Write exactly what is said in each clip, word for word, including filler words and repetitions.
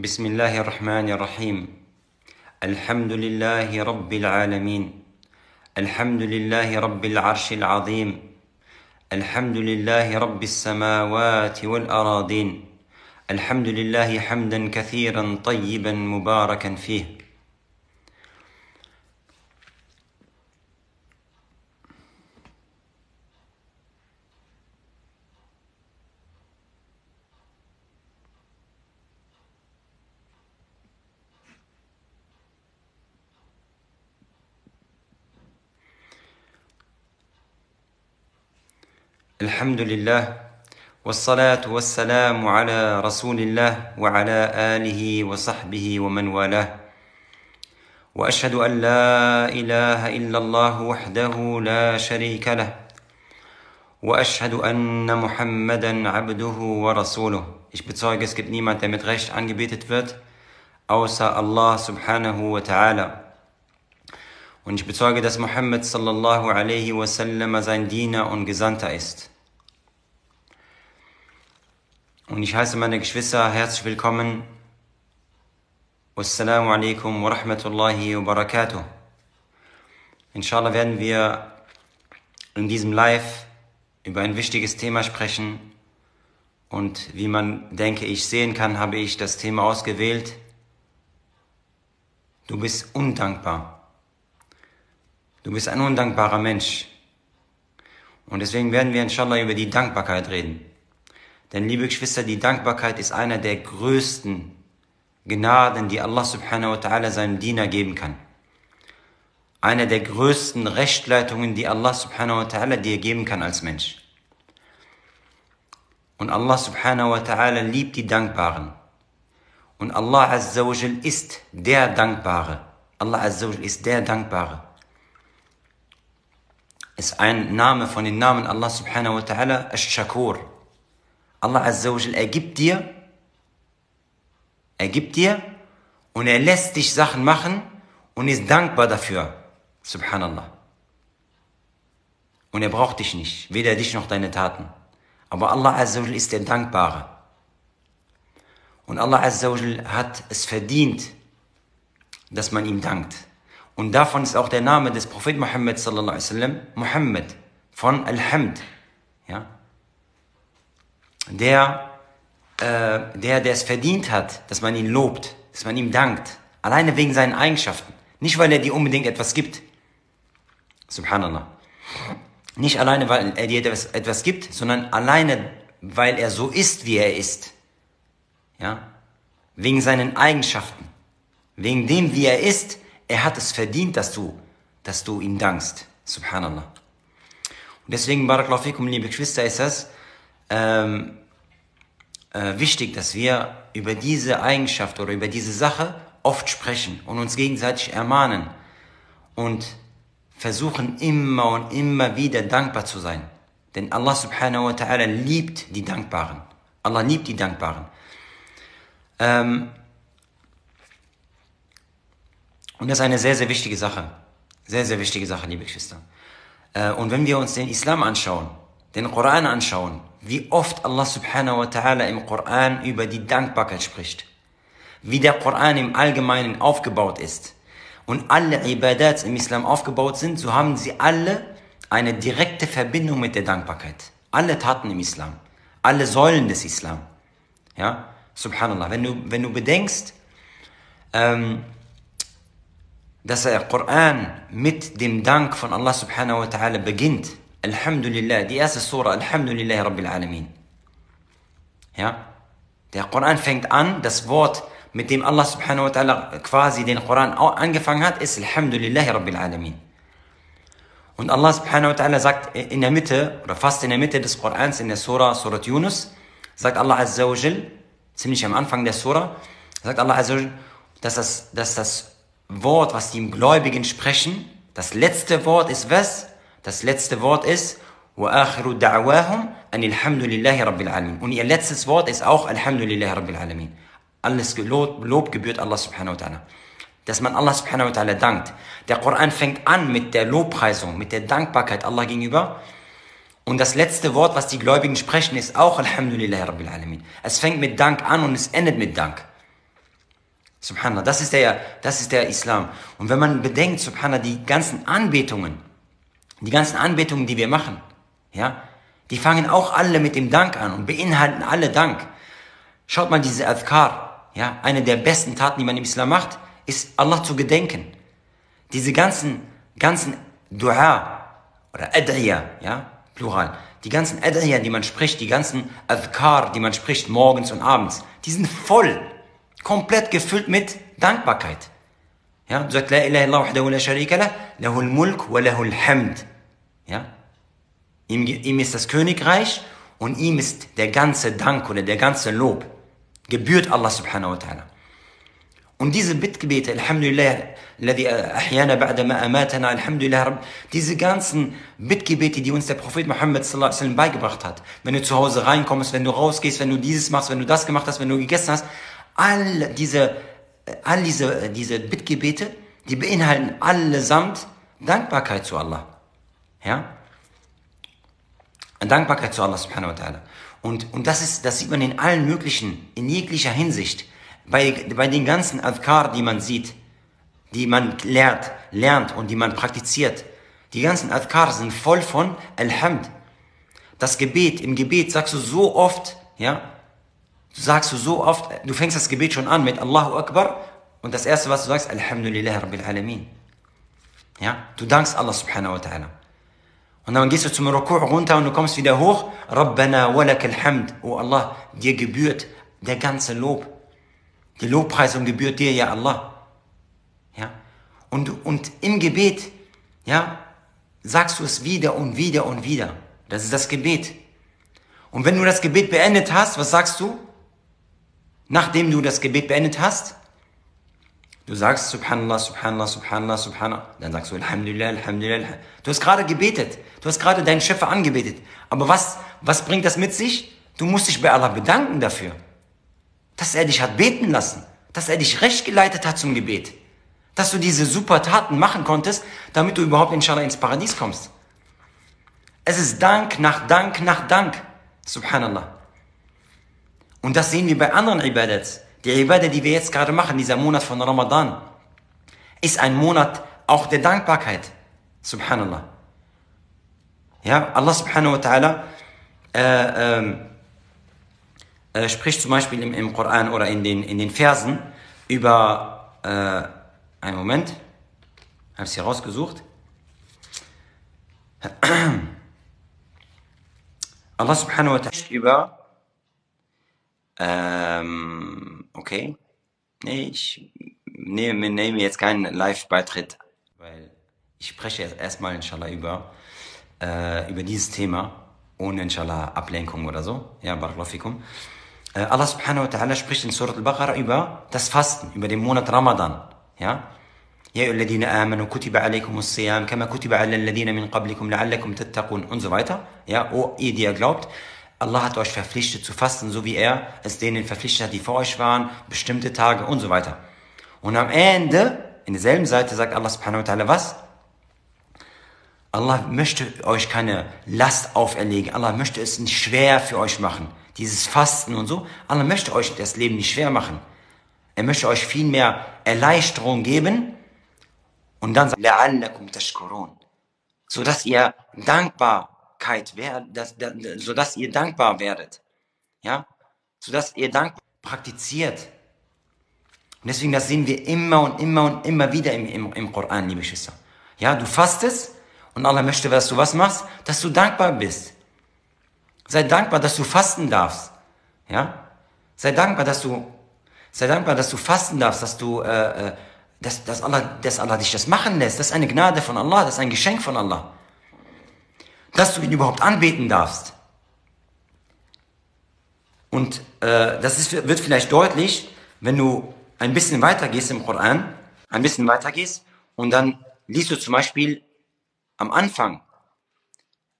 بسم الله الرحمن الرحيم. الحمد لله رب العالمين، الحمد لله رب العرش العظيم، الحمد لله رب السماوات والأراضين، الحمد لله حمدا كثيرا طيبا مباركا فيه. الحمد لله والصلاة والسلام على رسول الله وعلى آله وصحبه ومن والاه، وأشهد أن لا إله إلا الله وحده لا شريك له، وأشهد أن محمدا عبده ورسوله. Ich bezeuge, es gibt niemand, der mit Recht angebetet wird, außer Allah subhanahu wa ta'ala. Und ich bezeuge, dass Muhammad sallallahu alaihi wasallam sein Diener und Gesandter ist. Und ich heiße meine Geschwister herzlich willkommen. Assalamu alaikum wa rahmatullahi wa barakatuh. Inshallah werden wir in diesem Live über ein wichtiges Thema sprechen. Und wie man, denke ich, sehen kann, habe ich das Thema ausgewählt. Du bist undankbar. Du bist ein undankbarer Mensch. Und deswegen werden wir inshallah über die Dankbarkeit reden. Denn, liebe Geschwister, die Dankbarkeit ist einer der größten Gnaden, die Allah subhanahu wa ta'ala seinem Diener geben kann. Einer der größten Rechtleitungen, die Allah subhanahu wa ta'ala dir geben kann als Mensch. Und Allah subhanahu wa ta'ala liebt die Dankbaren. Und Allah azza wa jal ist der Dankbare. Allah azza wa jal ist der Dankbare. Ist ein Name von den Namen Allah subhanahu wa ta'ala, Ash-Shakur. Allah azza wa jal ergibt dir, ergibt dir und er lässt dich Sachen machen und ist dankbar dafür, subhanallah. Und er braucht dich nicht, weder dich noch deine Taten. Aber Allah azza wa jal ist der Dankbare. Und Allah azza wa jal hat es verdient, dass man ihm dankt. Und davon ist auch der Name des Propheten Muhammad sallallahu alaihi wasallam, Muhammad von Al-Hamd, ja? der, äh, der, der es verdient hat, dass man ihn lobt, dass man ihm dankt, alleine wegen seinen Eigenschaften, nicht weil er dir unbedingt etwas gibt, subhanallah, nicht alleine, weil er dir etwas, etwas gibt, sondern alleine, weil er so ist, wie er ist, ja? Wegen seinen Eigenschaften, wegen dem, wie er ist. Er hat es verdient, dass du, dass du ihm dankst. Subhanallah. Und deswegen, barakallahu fikum, liebe Geschwister, ist das ähm, äh, wichtig, dass wir über diese Eigenschaft oder über diese Sache oft sprechen und uns gegenseitig ermahnen und versuchen immer und immer wieder dankbar zu sein. Denn Allah subhanahu wa ta'ala liebt die Dankbaren. Allah liebt die Dankbaren. Ähm, Und das ist eine sehr, sehr wichtige Sache. Sehr, sehr wichtige Sache, liebe Geschwister. Und wenn wir uns den Islam anschauen, den Koran anschauen, wie oft Allah subhanahu wa ta'ala im Koran über die Dankbarkeit spricht, wie der Koran im Allgemeinen aufgebaut ist und alle Ibadats im Islam aufgebaut sind, so haben sie alle eine direkte Verbindung mit der Dankbarkeit. Alle Taten im Islam, alle Säulen des Islam. Ja, subhanallah. Wenn du, wenn du bedenkst, ähm, dass der Koran mit dem Dank von Allah subhanahu wa ta'ala beginnt. Alhamdulillah, die erste Surah, Alhamdulillah Rabbil Alamin. Ja? Der Koran fängt an, das Wort, mit dem Allah subhanahu wa ta'ala quasi den Koran angefangen hat, ist Alhamdulillah Rabbil Alamin. Und Allah subhanahu wa ta'ala sagt in der Mitte, oder fast in der Mitte des Korans, in der Surah, Surah Yunus, sagt Allah azza wa jal, ziemlich am Anfang der Surah, sagt Allah azza wa jal, dass das, dass das Wort, was die Gläubigen sprechen, das letzte Wort ist was? Das letzte Wort ist وَآخِرُ دَعْوَاهُمْ أَنِ الْحَمْدُ لِلَّهِ رَبِّ الْعَالَمِينَ. Und ihr letztes Wort ist auch Alhamdulillah Rabbil Alamin. Alles Lob, Lob gebührt Allah subhanahu wa ta'ala. Dass man Allah subhanahu wa ta'ala dankt. Der Koran fängt an mit der Lobpreisung, mit der Dankbarkeit Allah gegenüber. Und das letzte Wort, was die Gläubigen sprechen, ist auch Alhamdulillah Rabbil Alamin. Es fängt mit Dank an und es endet mit Dank. Subhanallah, das ist der, das ist der Islam. Und wenn man bedenkt, Subhanallah, die ganzen Anbetungen, die ganzen Anbetungen, die wir machen, ja, die fangen auch alle mit dem Dank an und beinhalten alle Dank. Schaut mal diese Adhkar, ja, eine der besten Taten, die man im Islam macht, ist Allah zu gedenken. Diese ganzen, ganzen Dua oder Ad'iyah, ja, Plural. Die ganzen Ad'iyah, die man spricht, die ganzen Adhkar, die man spricht morgens und abends, die sind voll, komplett gefüllt mit Dankbarkeit. Ja, du sagst, La ilaha illallah wahdahu la sharika lah, lahul mulk wa lahul hamd. Ja, ihm, ihm ist das Königreich und ihm ist der ganze Dank oder der ganze Lob gebührt Allah subhanahu wa ta'ala. Und diese Bittgebete, Alhamdulillah, alladhi ahyana ba'dama amatana, Alhamdulillah, Rabb, diese ganzen Bittgebete, die uns der Prophet Muhammad sallallahu alaihi wasallam beigebracht hat. Wenn du zu Hause reinkommst, wenn du rausgehst, wenn du dieses machst, wenn du das gemacht hast, wenn du gegessen hast, all diese, all diese, diese Bittgebete, die beinhalten allesamt Dankbarkeit zu Allah. Ja? Dankbarkeit zu Allah subhanahu wa ta'ala. Und, und das ist, das sieht man in allen möglichen, in jeglicher Hinsicht. Bei, bei den ganzen Adhkar, die man sieht, die man lehrt, lernt und die man praktiziert, die ganzen Adhkar sind voll von Alhamd. Das Gebet, im Gebet sagst du so oft, ja, du sagst du so oft, du fängst das Gebet schon an mit Allahu Akbar und das erste, was du sagst, Alhamdulillah Rabbil Alamin. Ja, du dankst Allah subhanahu wa ta'ala. Und dann gehst du zum Ruku' runter und du kommst wieder hoch, Rabbana walakal hamd, oh Allah, dir gebührt der ganze Lob. Die Lobpreisung gebührt dir, ja Allah. Ja? Und, und im Gebet, ja, sagst du es wieder und wieder und wieder. Das ist das Gebet. Und wenn du das Gebet beendet hast, was sagst du? Nachdem du das Gebet beendet hast, du sagst Subhanallah, Subhanallah, Subhanallah, Subhanallah. Dann sagst du Alhamdulillah, Alhamdulillah. Du hast gerade gebetet. Du hast gerade deinen Schöpfer angebetet. Aber was, was bringt das mit sich? Du musst dich bei Allah bedanken dafür, dass er dich hat beten lassen, dass er dich recht geleitet hat zum Gebet, dass du diese super Taten machen konntest, damit du überhaupt inshallah ins Paradies kommst. Es ist Dank nach Dank nach Dank, subhanallah. Und das sehen wir bei anderen Ibadats. Die Ibadat, die wir jetzt gerade machen, dieser Monat von Ramadan, ist ein Monat auch der Dankbarkeit, subhanallah. Ja, Allah subhanahu wa ta'ala, äh, ähm, Äh, spricht zum Beispiel im, im Koran oder in den, in den Versen über, äh, einen Moment, habe es hier rausgesucht. Allah subhanahu wa ta'ala spricht über, ähm, okay, nee, ich nehme, nehme jetzt keinen Live-Beitritt, weil ich spreche jetzt erstmal inshallah über, äh, über dieses Thema, ohne inshallah Ablenkung oder so. Ja, barakallahu fikum. Allah subhanahu wa ta'ala spricht in Surat al-Baqarah über das Fasten, über den Monat Ramadan. Ja? Ya ayyuhalladhina amanu kutiba alaykumus siyam kama kutiba alal ladhina min qablikum la'allakum tattaqun und so weiter. Ja, oh, ihr, die ihr glaubt, Allah hat euch verpflichtet zu fasten, so wie er es denen verpflichtet hat, die vor euch waren, bestimmte Tage und so weiter. Und am Ende, in derselben Seite, sagt Allah subhanahu wa ta'ala was? Allah möchte euch keine Last auferlegen. Allah möchte es nicht schwer für euch machen. Dieses Fasten und so. Allah möchte euch das Leben nicht schwer machen. Er möchte euch viel mehr Erleichterung geben. Und dann sagt لَعَلَّكُمْ تَشْكُرُونَ, sodass ihr Dankbarkeit werdet, sodass ihr dankbar werdet. Ja? Sodass ihr dankbar praktiziert. Und deswegen, das sehen wir immer und immer und immer wieder im, im, im Koran, liebe Schwester. Ja, du fastest. Und Allah möchte, dass du was machst? Dass du dankbar bist. Sei dankbar, dass du fasten darfst. Ja? Sei dankbar, dass du, sei dankbar, dass du fasten darfst, dass du, äh, dass, dass Allah, dass Allah dich das machen lässt. Das ist eine Gnade von Allah, das ist ein Geschenk von Allah. Dass du ihn überhaupt anbeten darfst. Und, äh, das ist, wird vielleicht deutlich, wenn du ein bisschen weitergehst im Koran, ein bisschen weitergehst und dann liest du zum Beispiel am Anfang,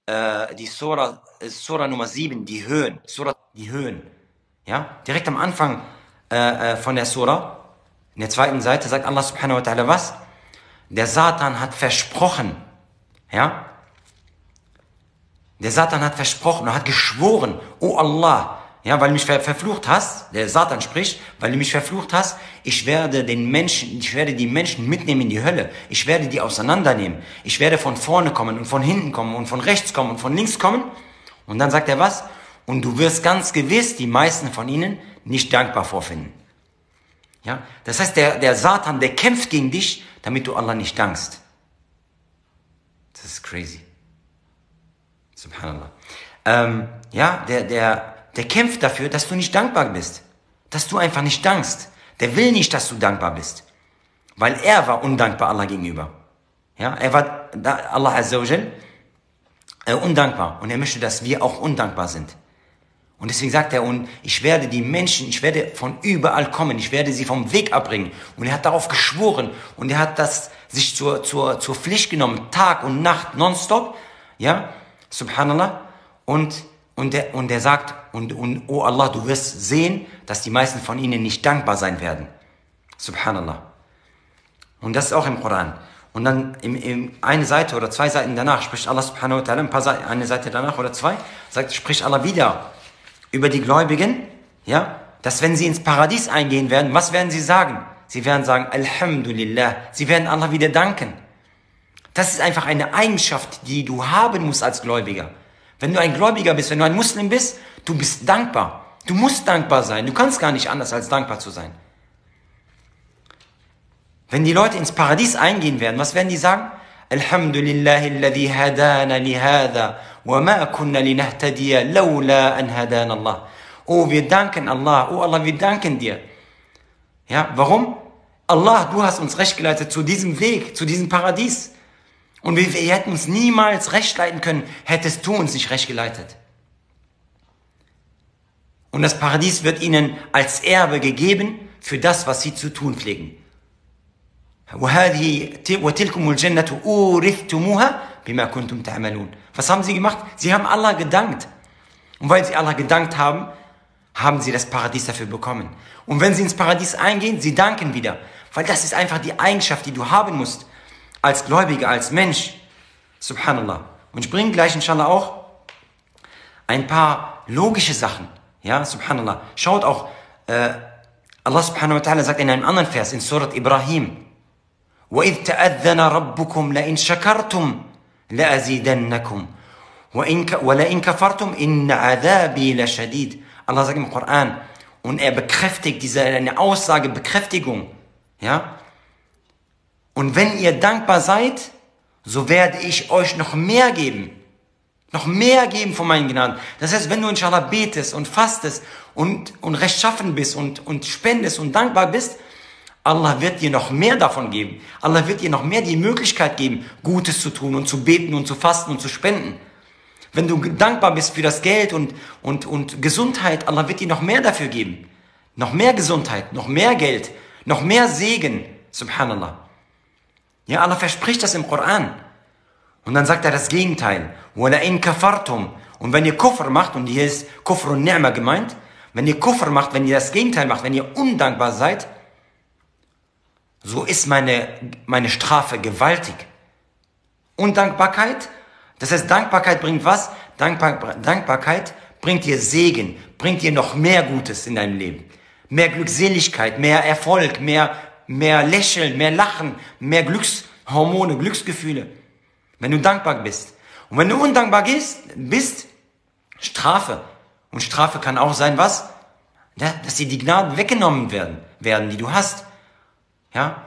äh, die Surah, Surah Nummer sieben, die Höhen, Surah, die Höhen, ja, direkt am Anfang äh, äh, von der Surah, in der zweiten Seite sagt Allah subhanahu wa ta'ala was? Der Satan hat versprochen, ja, der Satan hat versprochen und hat geschworen, oh Allah, ja, weil du mich ver verflucht hast, der Satan spricht, weil du mich verflucht hast, ich werde den Menschen, ich werde die Menschen mitnehmen in die Hölle, ich werde die auseinandernehmen, ich werde von vorne kommen und von hinten kommen und von rechts kommen und von links kommen. Und dann sagt er was? Und du wirst ganz gewiss die meisten von ihnen nicht dankbar vorfinden. Ja, das heißt, der, der Satan, der kämpft gegen dich, damit du Allah nicht dankst. Das ist crazy. Subhanallah. Ähm, ja, der, der, der kämpft dafür, dass du nicht dankbar bist. Dass du einfach nicht dankst. Der will nicht, dass du dankbar bist. Weil er war undankbar Allah gegenüber. Ja, er war Allah Azza wa Jal äh, undankbar. Und er möchte, dass wir auch undankbar sind. Und deswegen sagt er, und ich werde die Menschen, ich werde von überall kommen, ich werde sie vom Weg abbringen. Und er hat darauf geschworen und er hat das sich zur, zur, zur Pflicht genommen, Tag und Nacht, nonstop, ja, subhanallah. Und, und, der, und er sagt, und, und oh Allah, du wirst sehen, dass die meisten von ihnen nicht dankbar sein werden. Subhanallah. Und das ist auch im Koran. Und dann im, im, eine Seite oder zwei Seiten danach spricht Allah subhanahu wa ta'ala, ein paar Seiten, eine Seite danach oder zwei, sagt, spricht Allah wieder über die Gläubigen, ja, dass wenn sie ins Paradies eingehen werden, was werden sie sagen? Sie werden sagen, Alhamdulillah, sie werden Allah wieder danken. Das ist einfach eine Eigenschaft, die du haben musst als Gläubiger. Wenn du ein Gläubiger bist, wenn du ein Muslim bist, du bist dankbar. Du musst dankbar sein, du kannst gar nicht anders als dankbar zu sein. Wenn die Leute ins Paradies eingehen werden, was werden die sagen? Alhamdulillahilladhi hadana lihada. Oh, wir danken Allah. Oh Allah, wir danken dir. Ja, warum? Allah, du hast uns recht geleitet zu diesem Weg, zu diesem Paradies. Und wir, wir hätten uns niemals recht leiten können, hättest du uns nicht recht geleitet. Und das Paradies wird ihnen als Erbe gegeben für das, was sie zu tun pflegen. Was haben sie gemacht? Sie haben Allah gedankt. Und weil sie Allah gedankt haben, haben sie das Paradies dafür bekommen. Und wenn sie ins Paradies eingehen, sie danken wieder. Weil das ist einfach die Eigenschaft, die du haben musst. Als Gläubiger, als Mensch. Subhanallah. Und ich bringe gleich inshallah auch ein paar logische Sachen. Ja, subhanallah. Schaut auch, äh, Allah subhanahu wa ta'ala sagt in einem anderen Vers, in Surat Ibrahim, وَإِذْ تَأَذَّنَ رَبُّكُمْ لَإِنْ شَكَرْتُمْ لَأَزِيدَنَّكُمْ وَلَإِنْ كَفَرْتُمْ إِنَّ عَذَابِي لَشَدِيدٌ. Allah sagt im Koran, und er bekräftigt, diese eine Aussage, Bekräftigung. Ja? Und wenn ihr dankbar seid, so werde ich euch noch mehr geben. Noch mehr geben von meinen Gnaden. Das heißt, wenn du inshallah betest und fastest und, und rechtschaffen bist und, und spendest und dankbar bist, Allah wird dir noch mehr davon geben. Allah wird dir noch mehr die Möglichkeit geben, Gutes zu tun und zu beten und zu fasten und zu spenden. Wenn du dankbar bist für das Geld und, und, und Gesundheit, Allah wird dir noch mehr dafür geben. Noch mehr Gesundheit, noch mehr Geld, noch mehr Segen. Subhanallah. Ja, Allah verspricht das im Koran. Und dann sagt er das Gegenteil. وَلَئِنْ كَفَرْتُمْ. Und wenn ihr Kufr macht, und hier ist Kufr und Ni'ma gemeint, wenn ihr Kufr macht, wenn ihr das Gegenteil macht, wenn ihr undankbar seid, so ist meine, meine Strafe gewaltig. Undankbarkeit, das heißt, Dankbarkeit bringt was? Dankbar, Dankbarkeit bringt dir Segen, bringt dir noch mehr Gutes in deinem Leben. Mehr Glückseligkeit, mehr Erfolg, mehr, mehr Lächeln, mehr Lachen, mehr Glückshormone, Glücksgefühle. Wenn du dankbar bist. Und wenn du undankbar bist, Strafe. Und Strafe kann auch sein, was? Ja, dass dir die Gnaden weggenommen werden, werden, die du hast. Ja,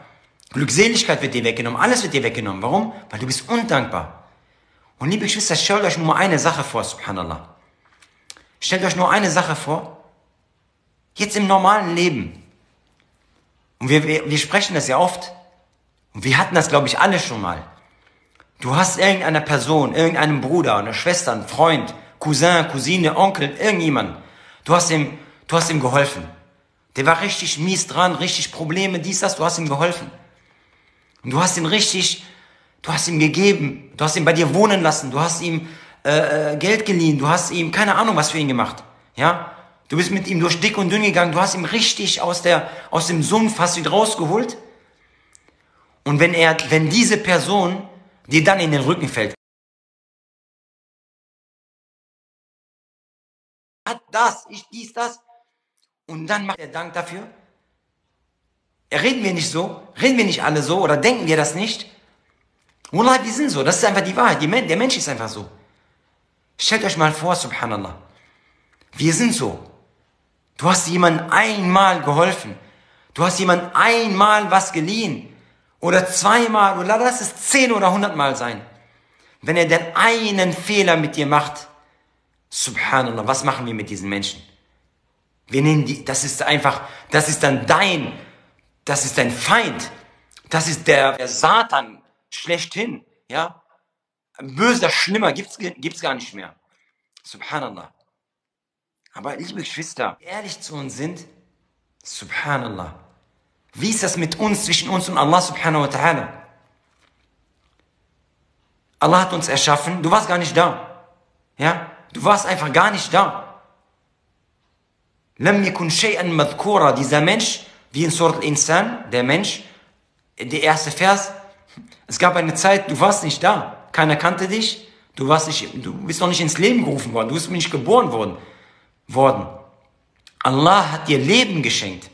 Glückseligkeit wird dir weggenommen, alles wird dir weggenommen. Warum? Weil du bist undankbar. Und liebe Geschwister, stellt euch nur eine Sache vor, subhanallah. Stellt euch nur eine Sache vor, jetzt im normalen Leben. Und wir, wir, wir sprechen das ja oft. Und wir hatten das, glaube ich, alle schon mal. Du hast irgendeiner Person, irgendeinem Bruder, einer Schwester, einen Freund, Cousin, Cousine, Onkel, irgendjemand. Du hast ihm, du hast ihm geholfen. Der war richtig mies dran, richtig Probleme, dies, das, du hast ihm geholfen. Und du hast ihn richtig, du hast ihm gegeben, du hast ihn bei dir wohnen lassen, du hast ihm äh, Geld geliehen, du hast ihm keine Ahnung was für ihn gemacht. Ja? Du bist mit ihm durch dick und dünn gegangen, du hast ihn richtig aus, der, aus dem Sumpf, hast ihn rausgeholt. Und wenn, er, wenn diese Person dir dann in den Rücken fällt, hat das, ich dies, das. Und dann macht er Dank dafür. Reden wir nicht so, reden wir nicht alle so oder denken wir das nicht? Wallah, wir sind so, das ist einfach die Wahrheit, die Men- der Mensch ist einfach so. Stellt euch mal vor, subhanallah, wir sind so. Du hast jemandem einmal geholfen, du hast jemandem einmal was geliehen oder zweimal oder lass es zehn oder hundertmal sein. Wenn er denn einen Fehler mit dir macht, subhanallah, was machen wir mit diesen Menschen? Wir nehmen die, das ist einfach, das ist dann dein, das ist dein Feind, das ist der, der Satan schlechthin, ja. Böser, schlimmer gibt's, gibt's gar nicht mehr. Subhanallah. Aber liebe Geschwister, ehrlich zu uns sind, subhanallah. Wie ist das mit uns, zwischen uns und Allah subhanahu wa ta'ala? Allah hat uns erschaffen, du warst gar nicht da. Ja? Du warst einfach gar nicht da. Lam yakun shay'an madhkura, dieser Mensch, wie in Surat al-Insan, der Mensch, der erste Vers, es gab eine Zeit, du warst nicht da. Keiner kannte dich, du, warst nicht, du bist noch nicht ins Leben gerufen worden, du bist nicht geboren worden, worden. Allah hat dir Leben geschenkt.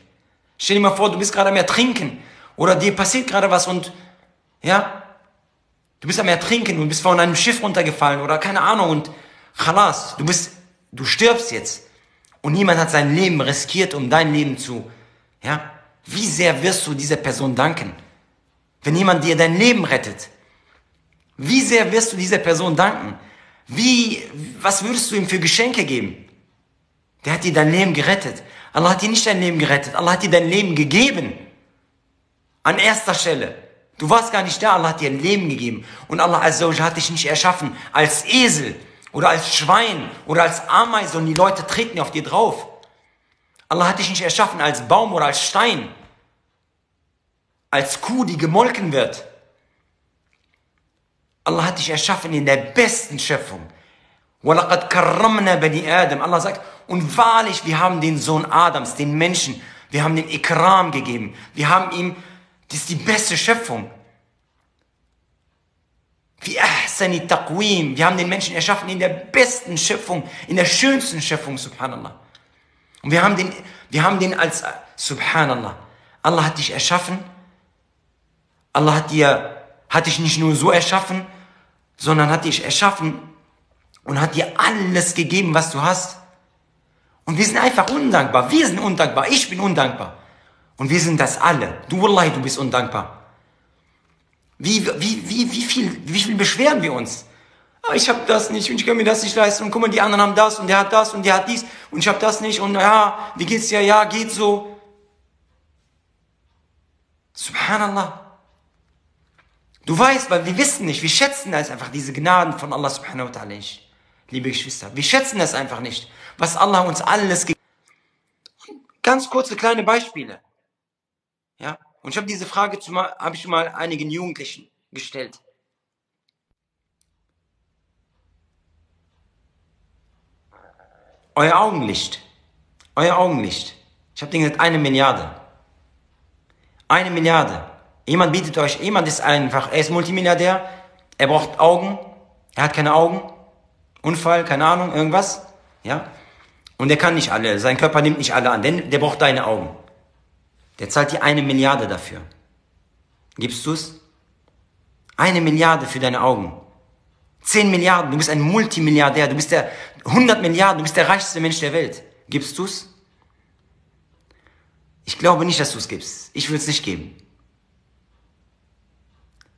Stell dir mal vor, du bist gerade am Ertrinken oder dir passiert gerade was und ja, du bist am Ertrinken und bist von einem Schiff runtergefallen oder keine Ahnung und khalas, du, bist, du stirbst jetzt und niemand hat sein Leben riskiert, um dein Leben zu, ja, wie sehr wirst du dieser Person danken, wenn jemand dir dein Leben rettet? Wie sehr wirst du dieser Person danken? Wie, was würdest du ihm für Geschenke geben? Der hat dir dein Leben gerettet. Allah hat dir nicht dein Leben gerettet. Allah hat dir dein Leben gegeben. An erster Stelle. Du warst gar nicht da. Allah hat dir ein Leben gegeben. Und Allah Azza wa Jalla hat dich nicht erschaffen als Esel oder als Schwein oder als Ameise und die Leute treten auf dir drauf. Allah hat dich nicht erschaffen als Baum oder als Stein. Als Kuh, die gemolken wird. Allah hat dich erschaffen in der besten Schöpfung. وَلَقَدْ كَرَّمْنَا بَنِي آدَمَ. Allah sagt, und wahrlich, wir haben den Sohn Adams, den Menschen, wir haben den Ikram gegeben. Wir haben ihm, das ist die beste Schöpfung. فِي أَحْسَنِ تَقْوِيمٍ. Wir haben den Menschen erschaffen in der besten Schöpfung, in der schönsten Schöpfung, subhanallah. Und wir haben den, wir haben den als, subhanallah. Allah hat dich erschaffen. Allah hat dir hat dich nicht nur so erschaffen, sondern hat dich erschaffen und hat dir alles gegeben, was du hast. Und wir sind einfach undankbar. Wir sind undankbar. Ich bin undankbar. Und wir sind das alle. Du, Wallahi, du bist undankbar. Wie, wie, wie, wie, viel, wie viel beschweren wir uns? Ah, ich habe das nicht und ich kann mir das nicht leisten. Und guck mal, die anderen haben das und der hat das und der hat dies. Und ich habe das nicht. Und ja, wie geht's dir? Ja, geht so. Subhanallah. Du weißt, weil wir wissen nicht, wir schätzen das einfach, diese Gnaden von Allah subhanahu wa ta'ala nicht. Liebe Geschwister, wir schätzen das einfach nicht, was Allah uns alles gegeben hat. Ganz kurze kleine Beispiele. Ja, und ich habe diese Frage zu mal, habe ich mal einigen Jugendlichen gestellt. Euer Augenlicht. Euer Augenlicht. Ich habe denen gesagt, eine Milliarde. Eine Milliarde. Jemand bietet euch, jemand ist einfach, er ist Multimilliardär, er braucht Augen, er hat keine Augen, Unfall, keine Ahnung, irgendwas, ja. Und der kann nicht alle, sein Körper nimmt nicht alle an, denn der braucht deine Augen. Der zahlt dir eine Milliarde dafür. Gibst du es? Eine Milliarde für deine Augen. Zehn Milliarden, du bist ein Multimilliardär, du bist der, hundert Milliarden, du bist der reichste Mensch der Welt. Gibst du es? Ich glaube nicht, dass du es gibst. Ich würde es nicht geben.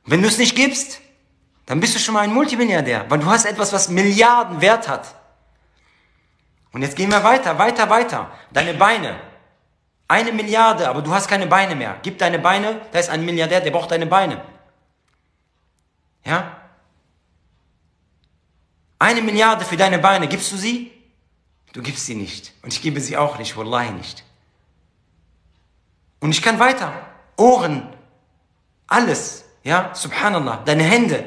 Wenn du es nicht gibst, dann bist du schon mal ein Multimilliardär, weil du hast etwas, was Milliarden wert hat. Und jetzt gehen wir weiter, weiter, weiter. Deine Beine. Eine Milliarde, aber du hast keine Beine mehr. Gib deine Beine, da ist ein Milliardär, der braucht deine Beine. Ja? Eine Milliarde für deine Beine, gibst du sie? Du gibst sie nicht. Und ich gebe sie auch nicht, wallahi nicht. Und ich kann weiter. Ohren. Alles. Ja, subhanallah, deine Hände.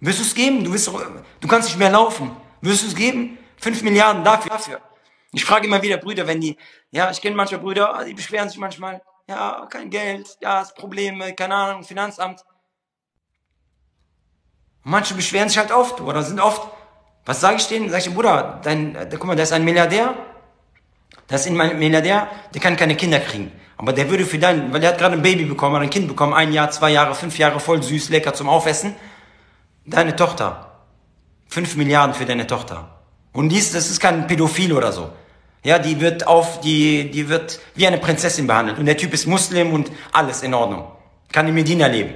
Wirst du es geben? Du, wirst, du kannst nicht mehr laufen. Wirst du es geben? Fünf Milliarden dafür, dafür. Ich frage immer wieder Brüder, wenn die, ja, ich kenne manchmal Brüder, die beschweren sich manchmal, ja, kein Geld, ja, Probleme, keine Ahnung, Finanzamt. Manche beschweren sich halt oft oder sind oft, Was sage ich denen? Sag ich, Bruder, dein, guck mal, da ist ein Milliardär, da ist ein Milliardär, der kann keine Kinder kriegen. Aber der würde für dein, weil der hat gerade ein Baby bekommen oder ein Kind bekommen, ein Jahr, zwei Jahre, fünf Jahre, voll süß, lecker zum Aufessen. Deine Tochter. Fünf Milliarden für deine Tochter. Und dies, das ist kein Pädophil oder so. Ja, die wird auf, die, die wird wie eine Prinzessin behandelt. Und der Typ ist Muslim und alles in Ordnung. Kann in Medina leben.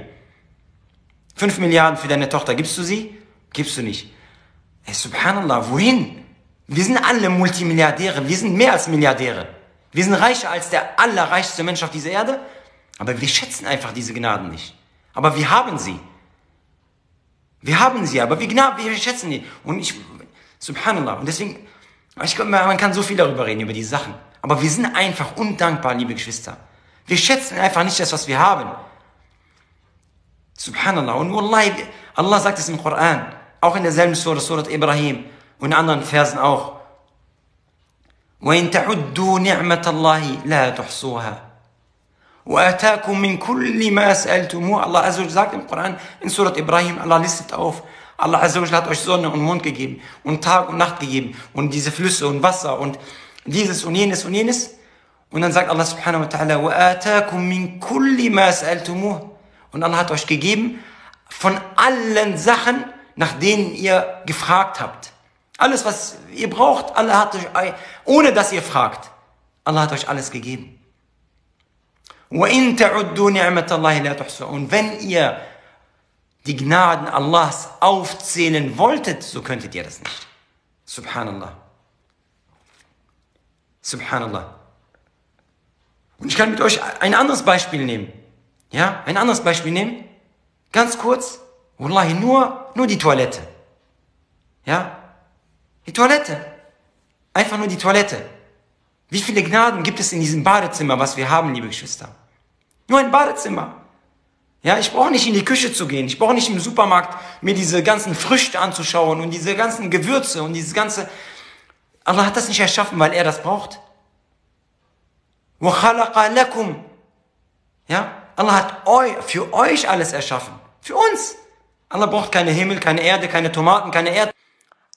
Fünf Milliarden für deine Tochter. Gibst du sie? Gibst du nicht. Ey, subhanallah, wohin? Wir sind alle Multimilliardäre. Wir sind mehr als Milliardäre. Wir sind reicher als der allerreichste Mensch auf dieser Erde. Aber wir schätzen einfach diese Gnaden nicht. Aber wir haben sie. Wir haben sie, aber wir, wir schätzen die. Und ich, subhanallah. Und deswegen, ich glaube, man kann so viel darüber reden, über diese Sachen. Aber wir sind einfach undankbar, liebe Geschwister. Wir schätzen einfach nicht das, was wir haben. Subhanallah. Und wallahi, Allah sagt es im Koran. Auch in derselben Surah, Surah Ibrahim. Und in anderen Versen auch. وَإِن تَعُدُّوا نِعْمَةَ اللَّهِ لَا تُحْصُوهَا وَأَتَاكُمْ مِنْ كُلِّ مَا سَأَلْتُمُوهُ. Allah Azza wa Jalla sagt im Koran, in Surat Ibrahim, Allah listet auf. Allah Azza wa Jalla hat euch Sonne und Mond gegeben und Tag und Nacht gegeben und diese Flüsse und Wasser und dieses und jenes und jenes. Und dann sagt Allah subhanahu wa ta'ala, وَأَتَاكُمْ مِنْ كُلِّ مَا سَأَلْتُمُوهُ. Und Allah hat euch gegeben von allen Sachen, nach denen ihr gefragt habt. Alles, was ihr braucht, Allah hat euch, ohne dass ihr fragt, Allah hat euch alles gegeben. Und wenn ihr die Gnaden Allahs aufzählen wolltet, so könntet ihr das nicht. Subhanallah. Subhanallah. Und ich kann mit euch ein anderes Beispiel nehmen. Ja, ein anderes Beispiel nehmen. Ganz kurz. Wallahi, nur, nur die Toilette. Ja, die Toilette. Einfach nur die Toilette. Wie viele Gnaden gibt es in diesem Badezimmer, was wir haben, liebe Geschwister? Nur ein Badezimmer. Ja, ich brauche nicht in die Küche zu gehen. Ich brauche nicht im Supermarkt mir diese ganzen Früchte anzuschauen und diese ganzen Gewürze und dieses ganze... Allah hat das nicht erschaffen, weil er das braucht. وَخَلَقَ لَكُمْ. Ja, Allah hat eu, für euch alles erschaffen. Für uns. Allah braucht keine Himmel, keine Erde, keine Tomaten, keine Erde.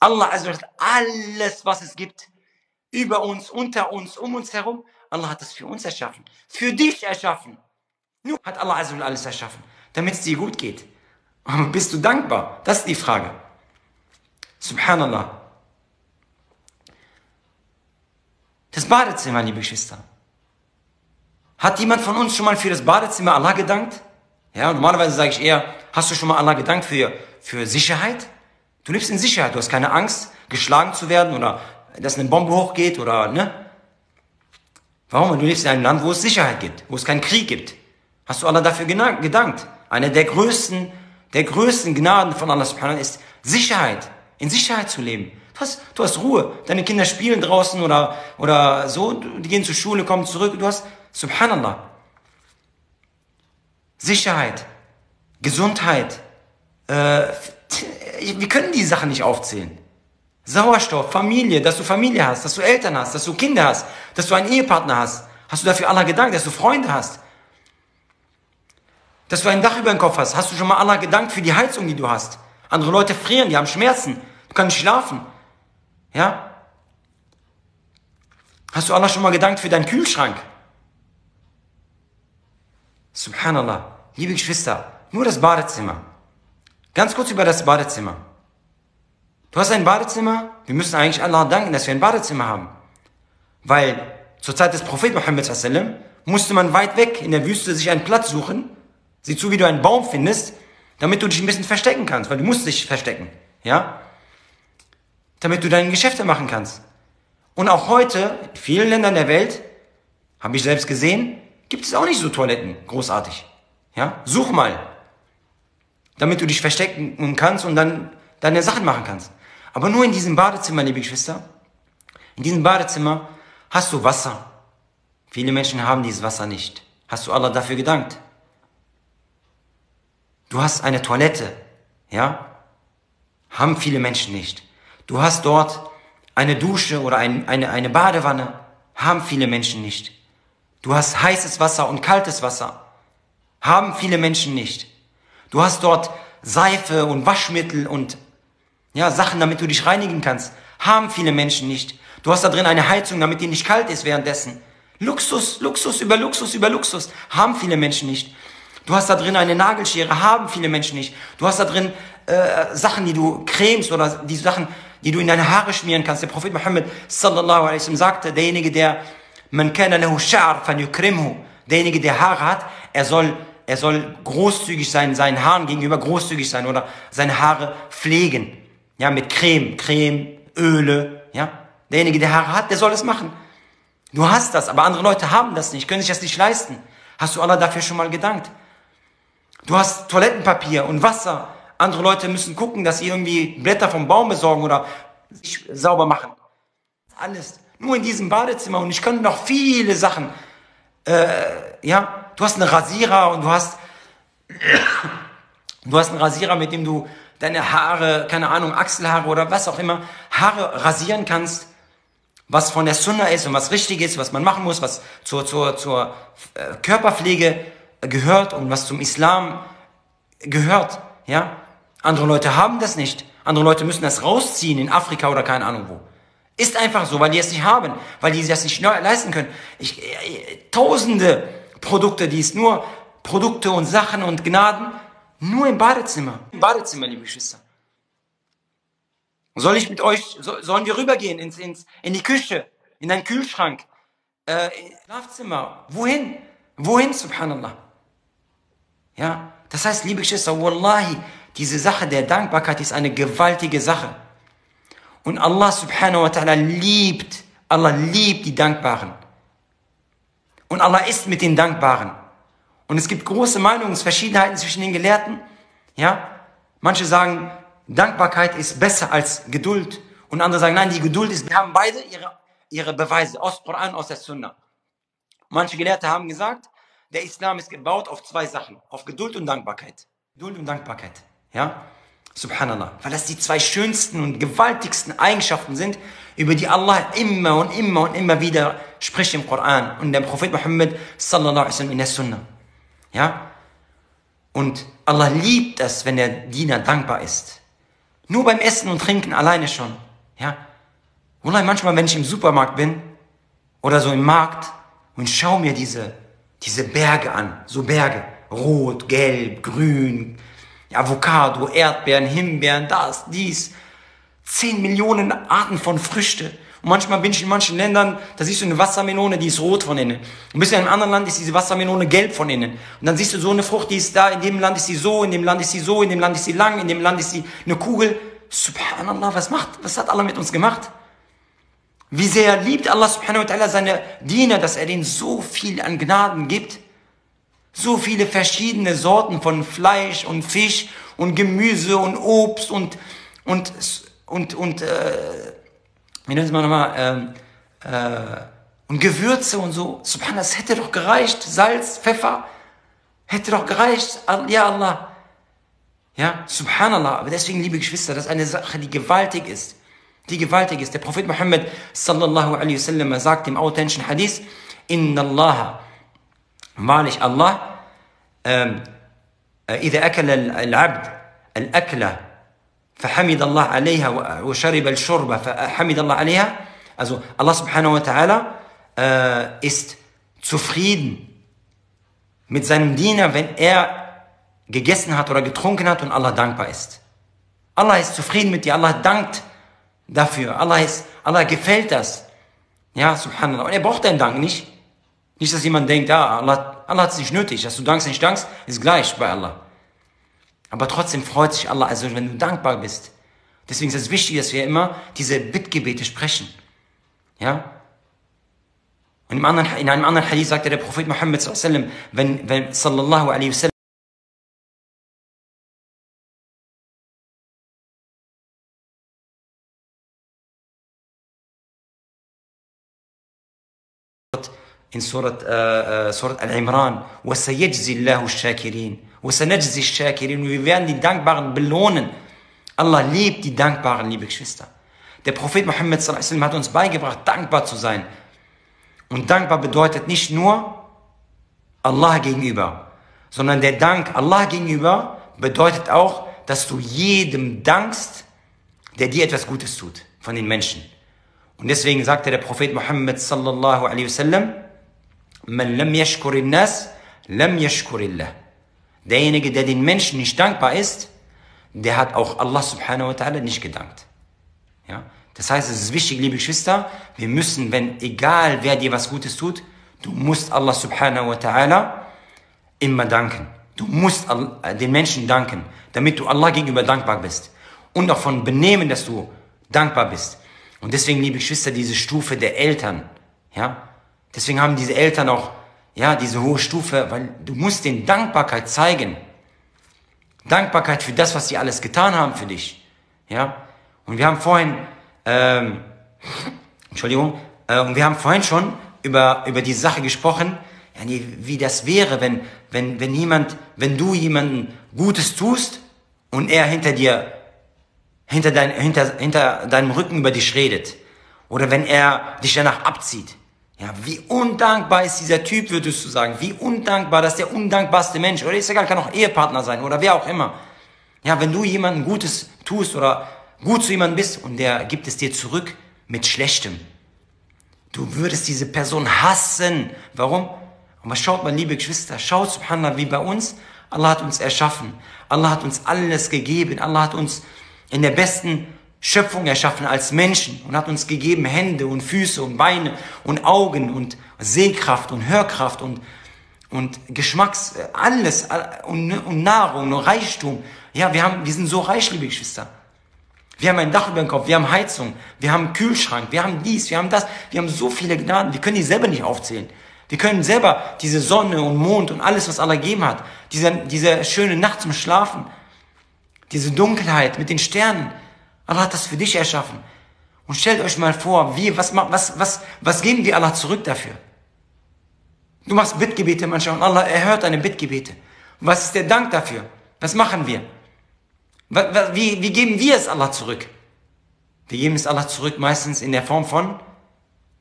Allah also hat alles, was es gibt. Über uns, unter uns, um uns herum. Allah hat das für uns erschaffen. Für dich erschaffen. Nur hat Allah Azza wa Jalla alles erschaffen, damit es dir gut geht. Aber bist du dankbar? Das ist die Frage. Subhanallah. Das Badezimmer, liebe Geschwister. Hat jemand von uns schon mal für das Badezimmer Allah gedankt? Ja, normalerweise sage ich eher, hast du schon mal Allah gedankt für, für Sicherheit? Du lebst in Sicherheit, du hast keine Angst, geschlagen zu werden oder... dass eine Bombe hochgeht oder, ne? Warum? Du lebst in einem Land, wo es Sicherheit gibt, wo es keinen Krieg gibt. Hast du Allah dafür gedankt? Eine der größten, der größten Gnaden von Allah subhanahu wa ta'ala ist Sicherheit. In Sicherheit zu leben. Du hast, du hast Ruhe. Deine Kinder spielen draußen oder, oder so. Die gehen zur Schule, kommen zurück. Du hast, subhanallah. Sicherheit. Gesundheit. Äh, wir können die Sachen nicht aufzählen. Sauerstoff, Familie, dass du Familie hast, dass du Eltern hast, dass du Kinder hast, dass du einen Ehepartner hast. Hast du dafür Allah gedankt, dass du Freunde hast? Dass du ein Dach über den Kopf hast. Hast du schon mal Allah gedankt für die Heizung, die du hast? Andere Leute frieren, die haben Schmerzen. Du kannst nicht schlafen. Ja? Hast du Allah schon mal gedankt für deinen Kühlschrank? Subhanallah. Liebe Geschwister, nur das Badezimmer. Ganz kurz über das Badezimmer. Du hast ein Badezimmer, wir müssen eigentlich Allah danken, dass wir ein Badezimmer haben. Weil zur Zeit des Propheten Muhammad sallallahu alaihi wasallam musste man weit weg in der Wüste sich einen Platz suchen. Sieh zu, wie du einen Baum findest, damit du dich ein bisschen verstecken kannst, weil du musst dich verstecken, ja? Damit du deine Geschäfte machen kannst. Und auch heute, in vielen Ländern der Welt, habe ich selbst gesehen, gibt es auch nicht so Toiletten, großartig, ja? Such mal, damit du dich verstecken kannst und dann deine Sachen machen kannst. Aber nur in diesem Badezimmer, liebe Geschwister, in diesem Badezimmer hast du Wasser. Viele Menschen haben dieses Wasser nicht. Hast du Allah dafür gedankt? Du hast eine Toilette, ja? Haben viele Menschen nicht. Du hast dort eine Dusche oder ein, eine, eine Badewanne. Haben viele Menschen nicht. Du hast heißes Wasser und kaltes Wasser. Haben viele Menschen nicht. Du hast dort Seife und Waschmittel und Ja, Sachen, damit du dich reinigen kannst, haben viele Menschen nicht. Du hast da drin eine Heizung, damit dir nicht kalt ist währenddessen. Luxus, Luxus über Luxus über Luxus, haben viele Menschen nicht. Du hast da drin eine Nagelschere, haben viele Menschen nicht. Du hast da drin äh, Sachen, die du cremst oder die Sachen, die du in deine Haare schmieren kannst. Der Prophet Muhammad sallallahu alaihi wasallam sagte, derjenige, der man kana lahu sha'r fanyukrimhu, derjenige, der Haare hat, er soll er soll großzügig sein, seinen Haaren gegenüber großzügig sein oder seine Haare pflegen. Ja, mit Creme, Creme, Öle, ja. Derjenige, der Haare hat, der soll es machen. Du hast das, aber andere Leute haben das nicht, können sich das nicht leisten. Hast du Allah dafür schon mal gedankt? Du hast Toilettenpapier und Wasser. Andere Leute müssen gucken, dass sie irgendwie Blätter vom Baum besorgen oder sich sauber machen. Alles. Nur in diesem Badezimmer. Und ich könnte noch viele Sachen. Äh, ja, du hast einen Rasierer und du hast, du hast einen Rasierer, mit dem du deine Haare, keine Ahnung, Achselhaare oder was auch immer, Haare rasieren kannst, was von der Sunna ist und was richtig ist, was man machen muss, was zur, zur, zur Körperpflege gehört und was zum Islam gehört, ja. Andere Leute haben das nicht. Andere Leute müssen das rausziehen in Afrika oder keine Ahnung wo. Ist einfach so, weil die es nicht haben, weil die das nicht leisten können. Ich, tausende Produkte, die es nur Produkte und Sachen und Gnaden, nur im Badezimmer. Im Badezimmer, liebe Geschwister. Soll ich mit euch, so, sollen wir rübergehen ins, ins, in die Küche, in deinen Kühlschrank, äh, ins Schlafzimmer? Wohin? Wohin, subhanallah? Ja, das heißt, liebe Geschwister, wallahi, diese Sache der Dankbarkeit ist eine gewaltige Sache. Und Allah subhanahu wa ta'ala liebt, Allah liebt die Dankbaren. Und Allah ist mit den Dankbaren. Und es gibt große Meinungsverschiedenheiten zwischen den Gelehrten. Ja, manche sagen, Dankbarkeit ist besser als Geduld. Und andere sagen, nein, die Geduld ist, wir haben beide ihre, ihre Beweise aus Koran, aus der Sunna. Manche Gelehrte haben gesagt, der Islam ist gebaut auf zwei Sachen, auf Geduld und Dankbarkeit. Geduld und Dankbarkeit, ja, subhanallah. Weil das die zwei schönsten und gewaltigsten Eigenschaften sind, über die Allah immer und immer und immer wieder spricht im Koran und der Prophet Muhammad sallallahu alaihi wasallam in der Sunna, ja. Und Allah liebt es, wenn der Diener dankbar ist. Nur beim Essen und Trinken alleine schon, ja. Wallahi, manchmal, wenn ich im Supermarkt bin oder so im Markt, und schau mir diese, diese Berge an, so Berge, rot, gelb, grün, Avocado, Erdbeeren, Himbeeren, das, dies, zehn Millionen Arten von Früchte. Und manchmal bin ich in manchen Ländern, da siehst du eine Wassermelone, die ist rot von innen. Und bist du in einem anderen Land, ist diese Wassermelone gelb von innen. Und dann siehst du so eine Frucht, die ist da, in dem Land ist sie so, in dem Land ist sie so, in dem Land ist sie lang, in dem Land ist sie eine Kugel. Subhanallah, was macht, was hat Allah mit uns gemacht? Wie sehr liebt Allah subhanahu wa ta'ala seine Diener, dass er denen so viel an Gnaden gibt. So viele verschiedene Sorten von Fleisch und Fisch und Gemüse und Obst und, und, und, und, äh, wie nennt man nochmal, äh, äh, und Gewürze und so. Subhanallah, das hätte doch gereicht. Salz, Pfeffer, hätte doch gereicht. Ja, Allah. Ja, subhanallah. Aber deswegen, liebe Geschwister, das ist eine Sache, die gewaltig ist. die gewaltig ist. Der Prophet Muhammad sallallahu alaihi wasallam sagt im authentischen Hadith, Inna Allah, wahrlich Allah, ähm, إِذَا أَكَلَ الْعَبْدُ الْأَكْلَ فَحَمِدَ اللَّهُ عَلَيْهَا وَشَرِبَ الشُّرْبَ فَحَمِدَ اللَّهُ عَلَيْهَا. Also Allah subhanahu wa ta'ala äh, ist zufrieden mit seinem Diener, wenn er gegessen hat oder getrunken hat und Allah dankbar ist. Allah ist zufrieden mit dir, Allah dankt dafür. Allah ist, Allah gefällt das. Ja, subhanallah. Und er braucht deinen Dank nicht. Nicht, dass jemand denkt, ah, Allah, Allah hat es nicht nötig. Dass du dankst, nicht dankst, ist gleich bei Allah. Aber trotzdem freut sich Allah, also wenn du dankbar bist. Deswegen ist es wichtig, dass wir immer diese Bittgebete sprechen. Ja? Und im anderen, in einem anderen Hadith sagte der Prophet Muhammad sallallahu alaihi wasallam, wenn, wenn, sallallahu alaihi wasallam, in Surat, äh, Surat Al-Imran, wir werden die Dankbaren belohnen. Allah liebt die Dankbaren, liebe Geschwister. Der Prophet Muhammad sallallahu alaihi wasallam hat uns beigebracht, dankbar zu sein. Und dankbar bedeutet nicht nur Allah gegenüber, sondern der Dank Allah gegenüber bedeutet auch, dass du jedem dankst, der dir etwas Gutes tut von den Menschen. Und deswegen sagte der Prophet Muhammad sallallahu alaihi wasallam: Man lam yashkurin nas, lam yashkurillah. Derjenige, der den Menschen nicht dankbar ist, der hat auch Allah subhanahu wa ta'ala nicht gedankt. Ja? Das heißt, es ist wichtig, liebe Geschwister, wir müssen, wenn egal wer dir was Gutes tut, du musst Allah subhanahu wa ta'ala immer danken. Du musst den Menschen danken, damit du Allah gegenüber dankbar bist. Und auch von Benehmen, dass du dankbar bist. Und deswegen, liebe Geschwister, diese Stufe der Eltern, ja, deswegen haben diese Eltern auch, ja, diese hohe Stufe, weil du musst denen Dankbarkeit zeigen. Dankbarkeit für das, was sie alles getan haben für dich, ja. Und wir haben vorhin, ähm, Entschuldigung, äh, und wir haben vorhin schon über, über die Sache gesprochen, ja, wie das wäre, wenn, wenn, wenn jemand, wenn du jemandem Gutes tust und er hinter dir Hinter, dein, hinter, hinter deinem Rücken über dich redet. Oder wenn er dich danach abzieht. Ja, wie undankbar ist dieser Typ, würdest du sagen. Wie undankbar, das ist der undankbarste Mensch. Oder ist egal, kann auch Ehepartner sein oder wer auch immer. Ja, wenn du jemandem Gutes tust oder gut zu jemandem bist und der gibt es dir zurück mit Schlechtem. Du würdest diese Person hassen. Warum? Aber schaut mal, liebe Geschwister, schaut subhanallah wie bei uns. Allah hat uns erschaffen. Allah hat uns alles gegeben. Allah hat uns in der besten Schöpfung erschaffen als Menschen und hat uns gegeben Hände und Füße und Beine und Augen und Sehkraft und Hörkraft und, und Geschmacks, alles und, und Nahrung und Reichtum. Ja, wir haben, wir sind so reich, liebe Geschwister. Wir haben ein Dach über dem Kopf, wir haben Heizung, wir haben einen Kühlschrank, wir haben dies, wir haben das, wir haben so viele Gnaden, wir können die selber nicht aufzählen. Wir können selber diese Sonne und Mond und alles, was Allah gegeben hat, diese, diese schöne Nacht zum Schlafen, diese Dunkelheit mit den Sternen. Allah hat das für dich erschaffen. Und stellt euch mal vor, wie, was, was, was, was geben wir Allah zurück dafür? Du machst Bittgebete manchmal und Allah erhört deine Bittgebete. Was ist der Dank dafür? Was machen wir? Wie, wie geben wir es Allah zurück? Wir geben es Allah zurück meistens in der Form von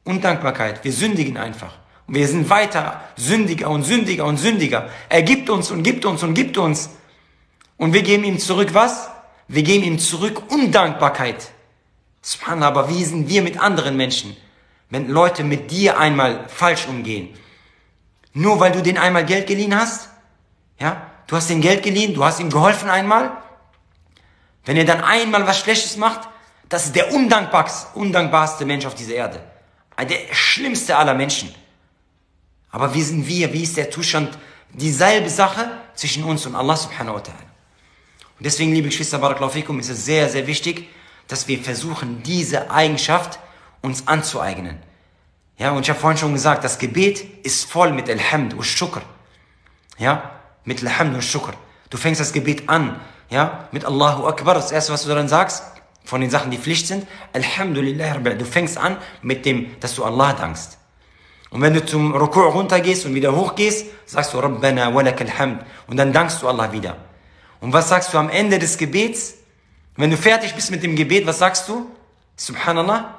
Undankbarkeit. Wir sündigen einfach. Und wir sind weiter sündiger und sündiger und sündiger. Er gibt uns und gibt uns und gibt uns. Und wir geben ihm zurück was? Wir geben ihm zurück Undankbarkeit. Subhanallah, aber wie sind wir mit anderen Menschen, wenn Leute mit dir einmal falsch umgehen? Nur weil du denen einmal Geld geliehen hast? Ja? Du hast denen Geld geliehen, du hast ihm geholfen einmal? Wenn er dann einmal was Schlechtes macht, das ist der undankbarste Mensch auf dieser Erde. Der schlimmste aller Menschen. Aber wie sind wir? Wie ist der Zustand? Dieselbe Sache zwischen uns und Allah subhanahu wa ta'ala. Und deswegen, liebe Geschwister, barakallahu fikum, ist es sehr, sehr wichtig, dass wir versuchen, diese Eigenschaft uns anzueignen. Ja, und ich habe vorhin schon gesagt, das Gebet ist voll mit Alhamd und Shukr. Ja, mit Alhamd und Shukr. Du fängst das Gebet an, ja, mit Allahu Akbar. Das erste, was du daran sagst, von den Sachen, die Pflicht sind, Alhamdulillah, du fängst an mit dem, dass du Allah dankst. Und wenn du zum Ruku' runtergehst und wieder hochgehst, sagst du Rabbana walakal hamd. Und dann dankst du Allah wieder. Und was sagst du am Ende des Gebets? Wenn du fertig bist mit dem Gebet, was sagst du? Subhanallah.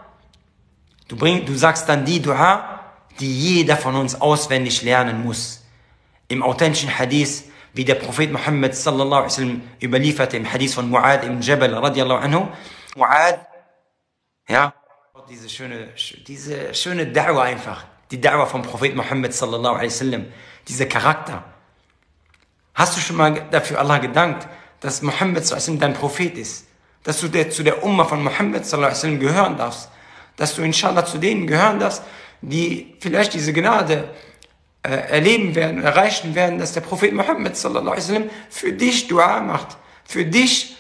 Du, bring, du sagst dann die Dua, die jeder von uns auswendig lernen muss. Im authentischen Hadith, wie der Prophet Muhammad sallallahu alaihi wasallam überlieferte, im Hadith von Mu'ad ibn Jabal radiallahu anhu. Mu'ad, ja, diese schöne, diese schöne Da'wa einfach. Die Da'wa vom Prophet Muhammad sallallahu alaihi wasallam, dieser Charakter. Hast du schon mal dafür Allah gedankt, dass Muhammad sallallahu alaihi wasallam dein Prophet ist? Dass du der, zu der Umma von Muhammad sallallahu alaihi wasallam gehören darfst? Dass du inshallah zu denen gehören darfst, die vielleicht diese Gnade äh, erleben werden, erreichen werden, dass der Prophet Muhammad sallallahu alaihi wasallam für dich Dua macht, für dich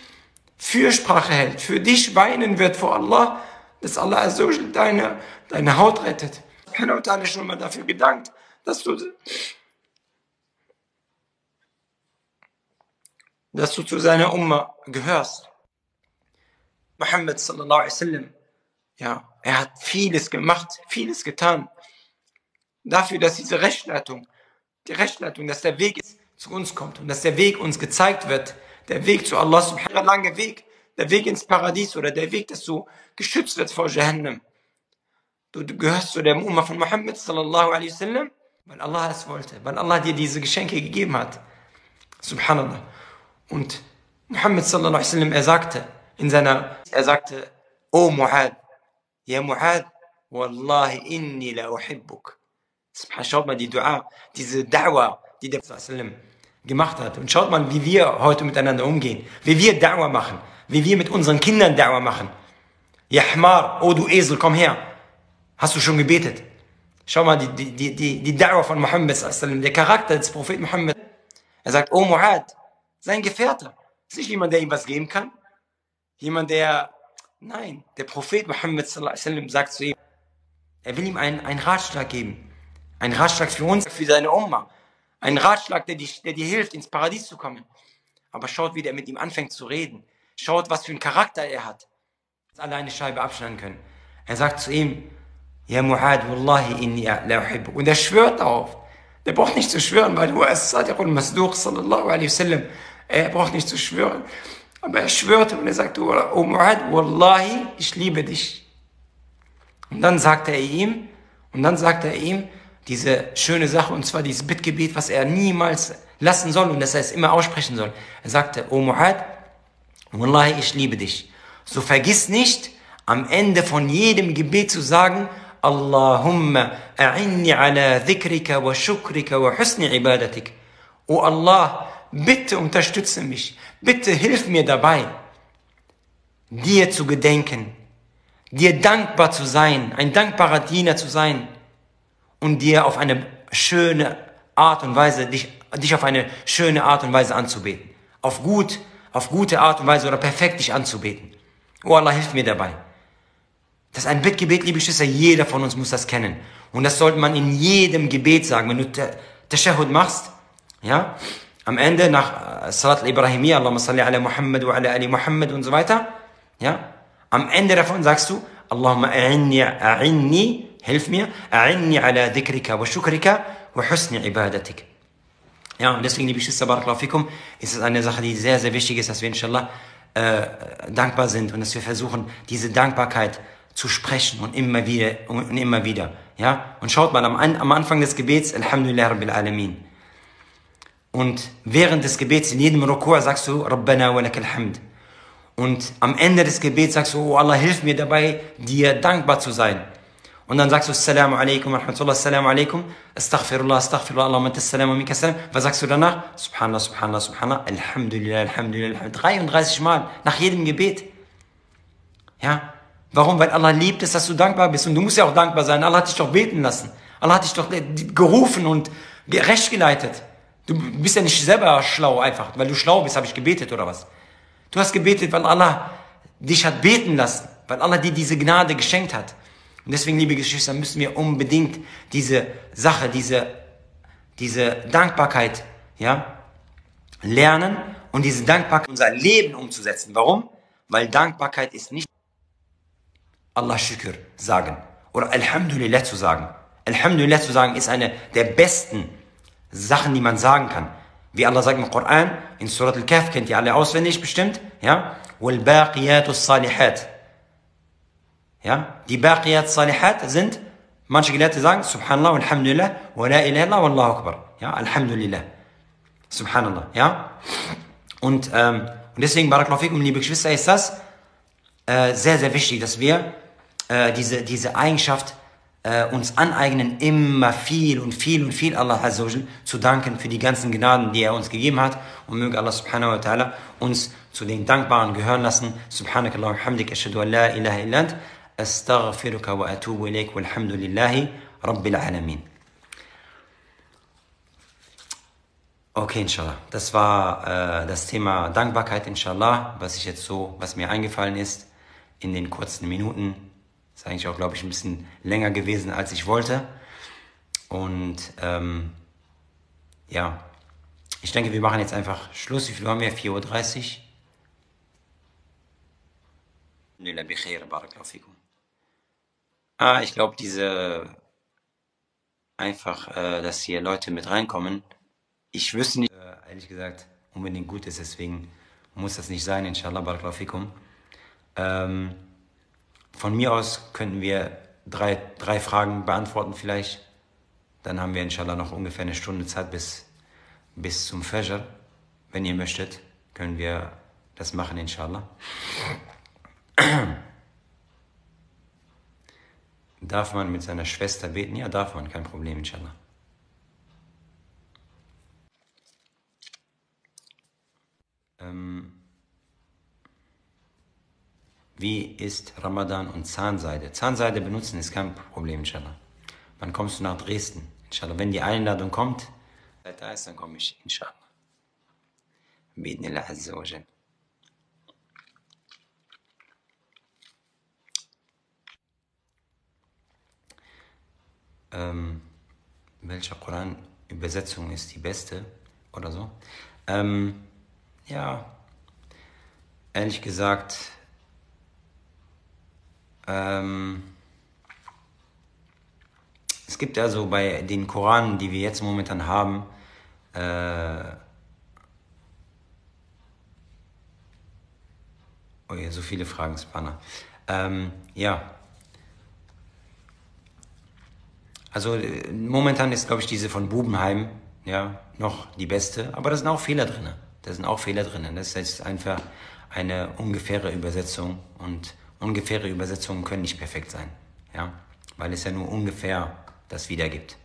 Fürsprache hält, für dich weinen wird vor Allah, dass Allah also deine, deine Haut rettet. Subhanahu wa ta'ala schon mal dafür gedankt, dass du, dass du zu seiner Umma gehörst. Muhammad sallallahu alaihi wasallam, ja, er hat vieles gemacht, vieles getan, dafür, dass diese Rechtsleitung, die Rechtsleitung, dass der Weg ist, zu uns kommt und dass der Weg uns gezeigt wird, der Weg zu Allah subhanahu wa ta'ala, lange Weg, der Weg ins Paradies oder der Weg, dass du geschützt wirst vor Jahannam. Du, du gehörst zu der Umma von Muhammad sallallahu alaihi wasallam, weil Allah es wollte, weil Allah dir diese Geschenke gegeben hat. Subhanallah. Und Muhammad sallallahu alaihi wasallam, er sagte, in seiner, er sagte, O Mu'adh, ja Mu'adh, wallahi inni la uhibbuk. Schaut mal die Dua, diese Da'wa, die der Prophet gemacht hat. Und schaut mal, wie wir heute miteinander umgehen. Wie wir Da'wa machen. Wie wir mit unseren Kindern Da'wa machen. Ja Hmar, oh du Esel, komm her. Hast du schon gebetet? Schau mal, die, die, die, die, die Da'wa von Muhammad, der Charakter des Propheten Muhammad. Er sagt, O Mu'adh, sein Gefährte. Ist nicht jemand, der ihm was geben kann. Jemand, der, nein, der Prophet Muhammad sagt zu ihm, er will ihm einen, einen Ratschlag geben. Einen Ratschlag für uns, für seine Umma. Einen Ratschlag, der dir der dir hilft, ins Paradies zu kommen. Aber schaut, wie der mit ihm anfängt zu reden. Schaut, was für einen Charakter er hat. Dass alle eine Scheibe abschneiden können. Er sagt zu ihm, Ja Mu'adh, wallahi inni la uhibbu. Und er schwört darauf. Der braucht nicht zu schwören, weil huwa as-Sadiqul Masduq, sallallahu alaihi wasallam. Er braucht nicht zu schwören. Aber er schwörte und er sagte, O Mu'adh, wallahi, ich liebe dich. Und dann sagte er ihm, und dann sagte er ihm diese schöne Sache, und zwar dieses Bittgebet, was er niemals lassen soll und das er es immer aussprechen soll. Er sagte, O Mu'adh, wallahi, ich liebe dich. So vergiss nicht, am Ende von jedem Gebet zu sagen, Allahumma a'inni ala dhikrika wa shukrika wa husni ibadatik. O Allah, bitte unterstütze mich, bitte hilf mir dabei, dir zu gedenken, dir dankbar zu sein, ein dankbarer Diener zu sein und dir auf eine schöne Art und Weise, dich, dich auf eine schöne Art und Weise anzubeten. Auf gut, auf gute Art und Weise oder perfekt dich anzubeten. Oh Allah, hilf mir dabei. Das ist ein Bittgebet, liebe Schwester, jeder von uns muss das kennen. Und das sollte man in jedem Gebet sagen. Wenn du Tashahhud machst, ja, am Ende nach Salat al-Ibrahimiyya, Allahumma salli ala Muhammad wa ala ali Muhammad und so weiter, ja, am Ende davon sagst du, Allahumma a'inni, a'inni, hilf mir, a'inni ala dhikrika wa shukrika wa husni ibadatik. Ja, und deswegen, liebe Schwester, barakallahu fikum, ist es eine Sache, die sehr, sehr wichtig ist, dass wir inshallah äh, dankbar sind und dass wir versuchen, diese Dankbarkeit zu sprechen und immer wieder, und immer wieder, ja. Und schaut mal, am, am Anfang des Gebets, Alhamdulillah Rabbil Alamin. Und während des Gebets, in jedem Ruku' sagst du, Rabbana wa lakal hamd. Und am Ende des Gebets sagst du, oh Allah, hilf mir dabei, dir dankbar zu sein. Und dann sagst du, Assalamu alaikum, rahmatullah, assalamu alaikum, astaghfirullah, astaghfirullah, Allahumma anta assalamu minka assalam. Was sagst du danach? Subhanallah, subhanallah, subhanallah, alhamdulillah, alhamdulillah, alhamdulillah. dreiunddreißig Mal, nach jedem Gebet. Ja? Warum? Weil Allah liebt es, dass du dankbar bist. Und du musst ja auch dankbar sein. Allah hat dich doch beten lassen. Allah hat dich doch gerufen und recht geleitet. Du bist ja nicht selber schlau einfach. Weil du schlau bist, habe ich gebetet oder was? Du hast gebetet, weil Allah dich hat beten lassen. Weil Allah dir diese Gnade geschenkt hat. Und deswegen, liebe Geschwister, müssen wir unbedingt diese Sache, diese, diese Dankbarkeit, ja, lernen und diese Dankbarkeit in unser Leben umzusetzen. Warum? Weil Dankbarkeit ist nicht Allah Shukr sagen oder Alhamdulillah zu sagen. Alhamdulillah zu sagen ist eine der besten Sachen, die man sagen kann. Wie Allah sagt im Koran, in Surat al-Kahf, kennt ihr alle auswendig bestimmt, ja? وَالْبَاقِيَاتُ الصَّالِحَاتِ. Ja, die Baqiyat Salihat sind, manche Gelehrte sagen, Subhanallah, Alhamdulillah, wa la ilaha illallah, wallahu akbar. Ja, Alhamdulillah. Subhanallah, ja. Und, ähm, und deswegen, barakallahu fikum, liebe Geschwister, ist das äh, sehr, sehr wichtig, dass wir äh, diese, diese Eigenschaft äh, uns aneignen, immer viel und viel und viel Allah Azza wa Jal zu danken für die ganzen Gnaden, die er uns gegeben hat. Und möge Allah Subhanahu wa Ta'ala uns zu den Dankbaren gehören lassen. Subhanakallah wa hamdik, ashhadu an la ilaha illa ant. أستغفرك وأتوب إليك والحمد لله رب العالمين. Okay, inshallah. Das war äh, das Thema Dankbarkeit, inshallah, was ich jetzt so, was mir eingefallen ist in den kurzen Minuten. Ist eigentlich auch, glaube ich, ein bisschen länger gewesen, als ich wollte. Und ähm, ja, ich denke, wir machen jetzt einfach Schluss. Wie viel haben wir? vier Uhr dreißig. Alhamdulillah bikhair, barakallahu fikum. Ah, ich glaube, diese, einfach, äh, dass hier Leute mit reinkommen, ich wüsste nicht, äh, ehrlich gesagt, unbedingt gut ist, deswegen muss das nicht sein, inshallah, barakallahu fikum. Ähm, von mir aus könnten wir drei, drei Fragen beantworten vielleicht, dann haben wir inshallah noch ungefähr eine Stunde Zeit bis, bis zum Fajr. Wenn ihr möchtet, können wir das machen, inshallah. Darf man mit seiner Schwester beten? Ja, darf man, kein Problem, inshallah. Ähm, wie ist Ramadan und Zahnseide? Zahnseide benutzen ist kein Problem, inshallah. Wann kommst du nach Dresden? Inshallah, wenn die Einladung kommt, da ist, dann komme ich, inshallah. Bi'idhnillah azza wa jal. Ähm, welche Koran-Übersetzung ist die beste? Oder so? Ähm, ja, ehrlich gesagt, ähm, es gibt also bei den Koranen, die wir jetzt momentan haben, äh, oh ja, so viele Fragen, Spanner. Ähm, ja. Also momentan ist, glaube ich, diese von Bubenheim ja noch die beste, aber da sind auch Fehler drin. Da sind auch Fehler drin. Das ist einfach eine ungefähre Übersetzung und ungefähre Übersetzungen können nicht perfekt sein, ja, weil es ja nur ungefähr das wiedergibt.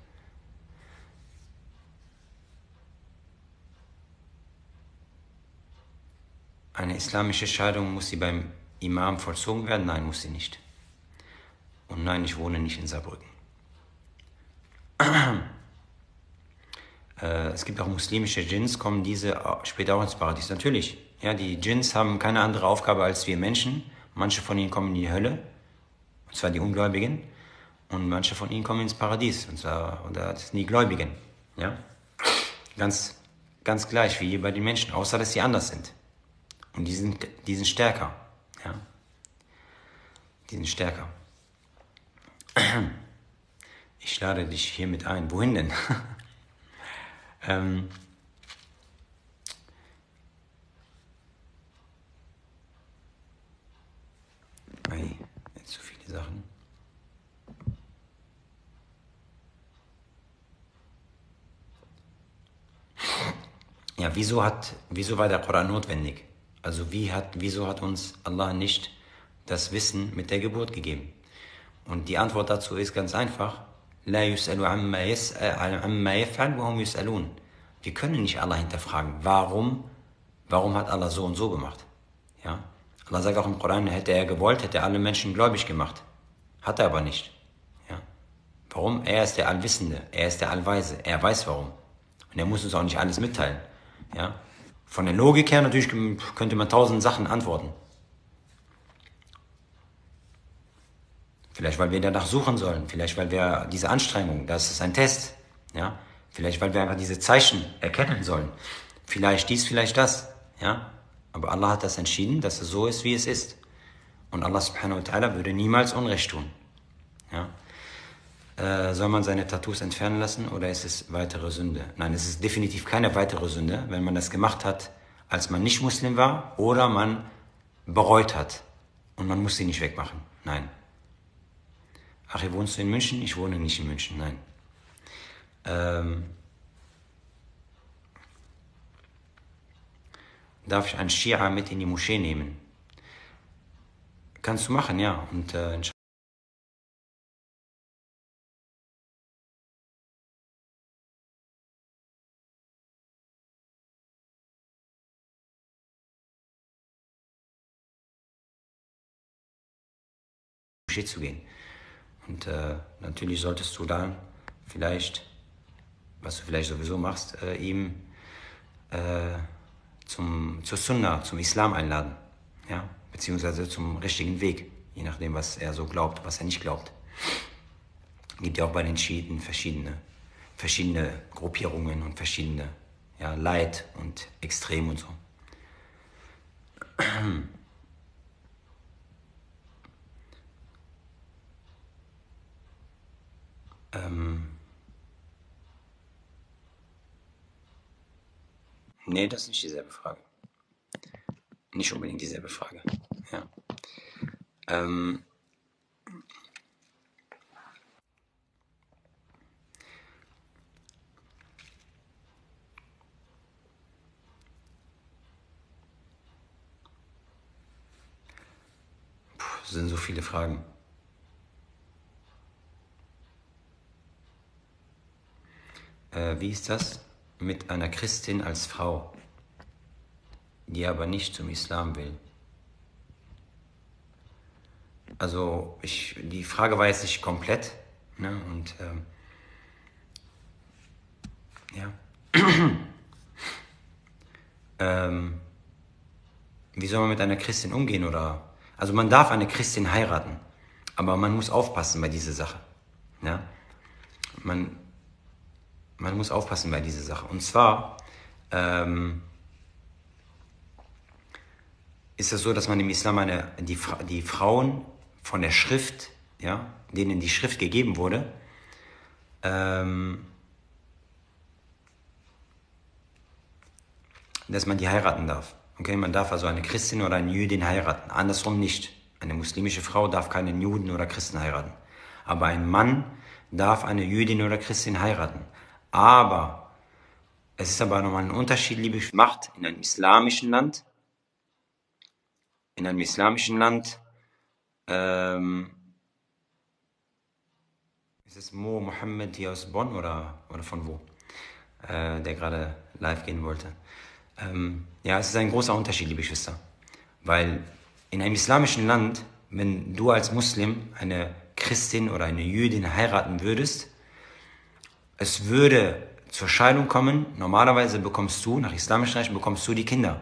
Eine islamische Scheidung, muss sie beim Imam vollzogen werden? Nein, muss sie nicht. Und nein, ich wohne nicht in Saarbrücken. Es gibt auch muslimische Djinns, kommen diese später auch ins Paradies? Natürlich. Ja, die Djinns haben keine andere Aufgabe als wir Menschen. Manche von ihnen kommen in die Hölle, und zwar die Ungläubigen. Und manche von ihnen kommen ins Paradies, und zwar oder das sind die Gläubigen. Ja? Ganz, ganz gleich wie bei den Menschen, außer dass sie anders sind. Und die sind, die sind stärker. Ja? Die sind stärker. Ich lade dich hiermit ein. Wohin denn? ähm, hey, jetzt so viele Sachen. Ja, wieso hat, wieso war der Koran notwendig? Also wie hat, wieso hat uns Allah nicht das Wissen mit der Geburt gegeben? Und die Antwort dazu ist ganz einfach. Wir können nicht Allah hinterfragen, warum, warum hat Allah so und so gemacht. Ja? Allah sagt auch im Koran, hätte er gewollt, hätte er alle Menschen gläubig gemacht. Hat er aber nicht. Ja? Warum? Er ist der Allwissende, er ist der Allweise, er weiß warum. Und er muss uns auch nicht alles mitteilen. Ja? Von der Logik her natürlich könnte man tausend Sachen antworten. Vielleicht, weil wir danach suchen sollen. Vielleicht, weil wir diese Anstrengung, das ist ein Test. Ja? Vielleicht, weil wir einfach diese Zeichen erkennen sollen. Vielleicht dies, vielleicht das. Ja? Aber Allah hat das entschieden, dass es so ist, wie es ist. Und Allah subhanahu wa ta'ala würde niemals Unrecht tun. Ja? Äh, soll man seine Tattoos entfernen lassen oder ist es weitere Sünde? Nein, es ist definitiv keine weitere Sünde, wenn man das gemacht hat, als man nicht Muslim war oder man bereut hat. Und man muss sie nicht wegmachen. Nein. Ach, hier wohnst du in München? Ich wohne nicht in München, nein. Ähm, darf ich einen Schia mit in die Moschee nehmen? Kannst du machen, ja. Und äh, in die Moschee zu gehen. Und äh, natürlich solltest du dann vielleicht, was du vielleicht sowieso machst, äh, ihm äh, zum, zur Sunna, zum Islam einladen. Ja? Beziehungsweise zum richtigen Weg, je nachdem, was er so glaubt, was er nicht glaubt. Gibt ja auch bei den Schiiten verschiedene, verschiedene Gruppierungen und verschiedene, ja, Leid und Extrem und so. Ähm, nee, das ist nicht dieselbe Frage. Nicht unbedingt dieselbe Frage. Ja. Ähm, Das sind so viele Fragen. Äh, wie ist das mit einer Christin als Frau, die aber nicht zum Islam will? Also ich, die Frage war jetzt nicht komplett, ne? Und ähm, ja. ähm, wie soll man mit einer Christin umgehen? Oder? Also man darf eine Christin heiraten, aber man muss aufpassen bei dieser Sache. Ja? Man, man muss aufpassen bei dieser Sache. Und zwar ähm, ist es so, dass man im Islam eine, die, die Frauen von der Schrift, ja, denen die Schrift gegeben wurde, ähm, dass man die heiraten darf. Okay, man darf also eine Christin oder einen Jüdin heiraten, andersrum nicht. Eine muslimische Frau darf keinen Juden oder Christen heiraten. Aber ein Mann darf eine Jüdin oder Christin heiraten. Aber es ist aber nochmal ein Unterschied, liebe Macht, in einem islamischen Land, in einem islamischen Land, ähm, ist es Mo Mohammed hier aus Bonn oder, oder von wo, äh, der gerade live gehen wollte. Ähm, ja, es ist ein großer Unterschied, liebe Geschwister, weil in einem islamischen Land, wenn du als Muslim eine Christin oder eine Jüdin heiraten würdest, es würde zur Scheidung kommen. Normalerweise bekommst du, nach islamischem Recht, bekommst du die Kinder,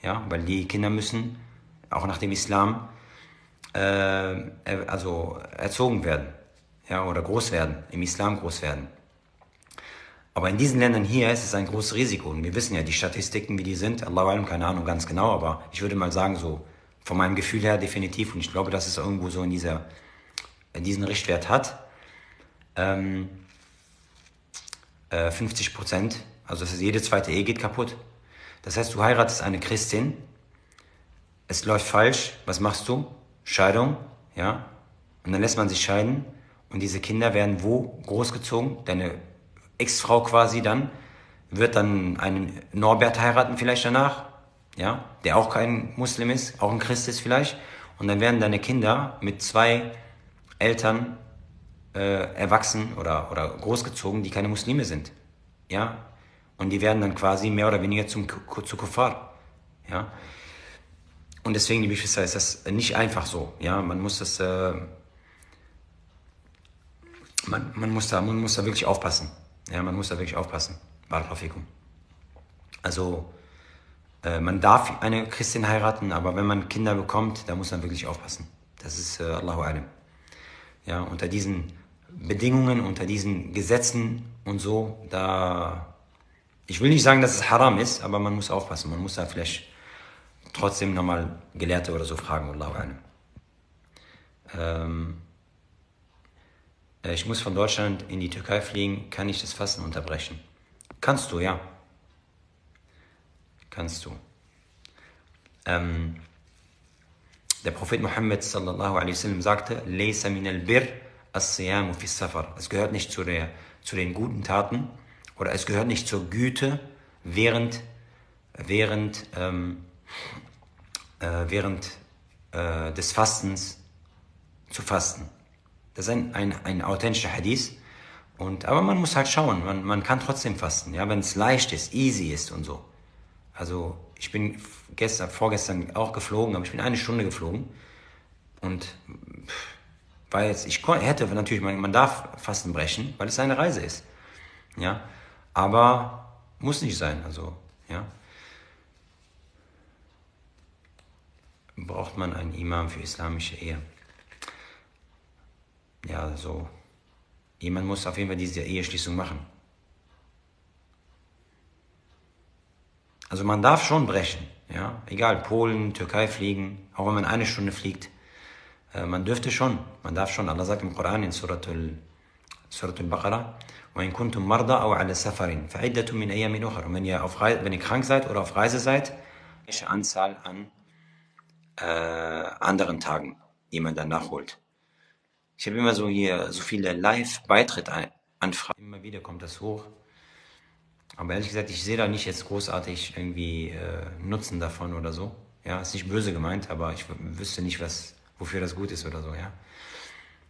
ja, weil die Kinder müssen auch nach dem Islam äh, also erzogen werden, ja, oder groß werden, im Islam groß werden. Aber in diesen Ländern hier ist es ein großes Risiko. Und wir wissen ja, die Statistiken, wie die sind, Allahu Alam, keine Ahnung ganz genau, aber ich würde mal sagen, so von meinem Gefühl her definitiv, und ich glaube, dass es irgendwo so in dieser, in diesen Richtwert hat, ähm, äh, fünfzig Prozent, also das ist, jede zweite Ehe geht kaputt. Das heißt, du heiratest eine Christin, es läuft falsch, was machst du? Scheidung, ja, und dann lässt man sich scheiden und diese Kinder werden wo großgezogen? Deine Ex-Frau quasi dann, wird dann einen Norbert heiraten vielleicht danach, ja, der auch kein Muslim ist, auch ein Christ ist vielleicht, und dann werden deine Kinder mit zwei Eltern äh, erwachsen oder, oder großgezogen, die keine Muslime sind, ja, und die werden dann quasi mehr oder weniger zum, zu Kuffar, ja, und deswegen, liebe Geschwister, ist das nicht einfach so, ja, man muss das, äh, man, man, muss da, man muss da wirklich aufpassen. Ja, man muss da wirklich aufpassen. Also, äh, man darf eine Christin heiraten, aber wenn man Kinder bekommt, da muss man wirklich aufpassen. Das ist äh, Allahu Alam. Ja, unter diesen Bedingungen, unter diesen Gesetzen und so, da... Ich will nicht sagen, dass es haram ist, aber man muss aufpassen. Man muss da vielleicht trotzdem nochmal Gelehrte oder so fragen. Allahu Alam. Ähm... Ich muss von Deutschland in die Türkei fliegen, kann ich das Fasten unterbrechen? Kannst du, ja. Kannst du. Ähm, der Prophet Muhammad sallallahu alaihi wasallam sagte, Laysa min al-birr as-siyamu fi safar. Es gehört nicht zu, der, zu den guten Taten oder es gehört nicht zur Güte, während, während, ähm, äh, während äh, des Fastens zu fasten. Das ist ein, ein, ein authentischer Hadith. Und, aber man muss halt schauen, man, man kann trotzdem fasten, ja, wenn es leicht ist, easy ist und so. Also ich bin gestern, vorgestern auch geflogen, aber ich bin eine Stunde geflogen. Und weil jetzt, ich hätte natürlich, man, man darf Fasten brechen, weil es eine Reise ist. Ja, aber muss nicht sein, also, ja. Braucht man einen Imam für islamische Ehe? Ja, so. Jemand muss auf jeden Fall diese Eheschließung machen. Also man darf schon brechen, ja. Egal, Polen, Türkei fliegen, auch wenn man eine Stunde fliegt. Äh, man dürfte schon, man darf schon. Allah sagt im Koran in Surat al-Baqarah, وَإِن كُنْتُمْ مَرْضَى أَوْ عَلَى سَفَرٍ فَعِدَّةٌ مِنْ أَيَّامٍ أُخَرَ. Und wenn ihr, auf Reise, wenn ihr krank seid oder auf Reise seid, welche Anzahl an äh, anderen Tagen jemand dann nachholt. Ich habe immer so hier so viele Live-Beitritt-Anfragen. Immer wieder kommt das hoch. Aber ehrlich gesagt, ich sehe da nicht jetzt großartig irgendwie äh, Nutzen davon oder so. Ja, ist nicht böse gemeint, aber ich wüsste nicht, was, wofür das gut ist oder so, ja.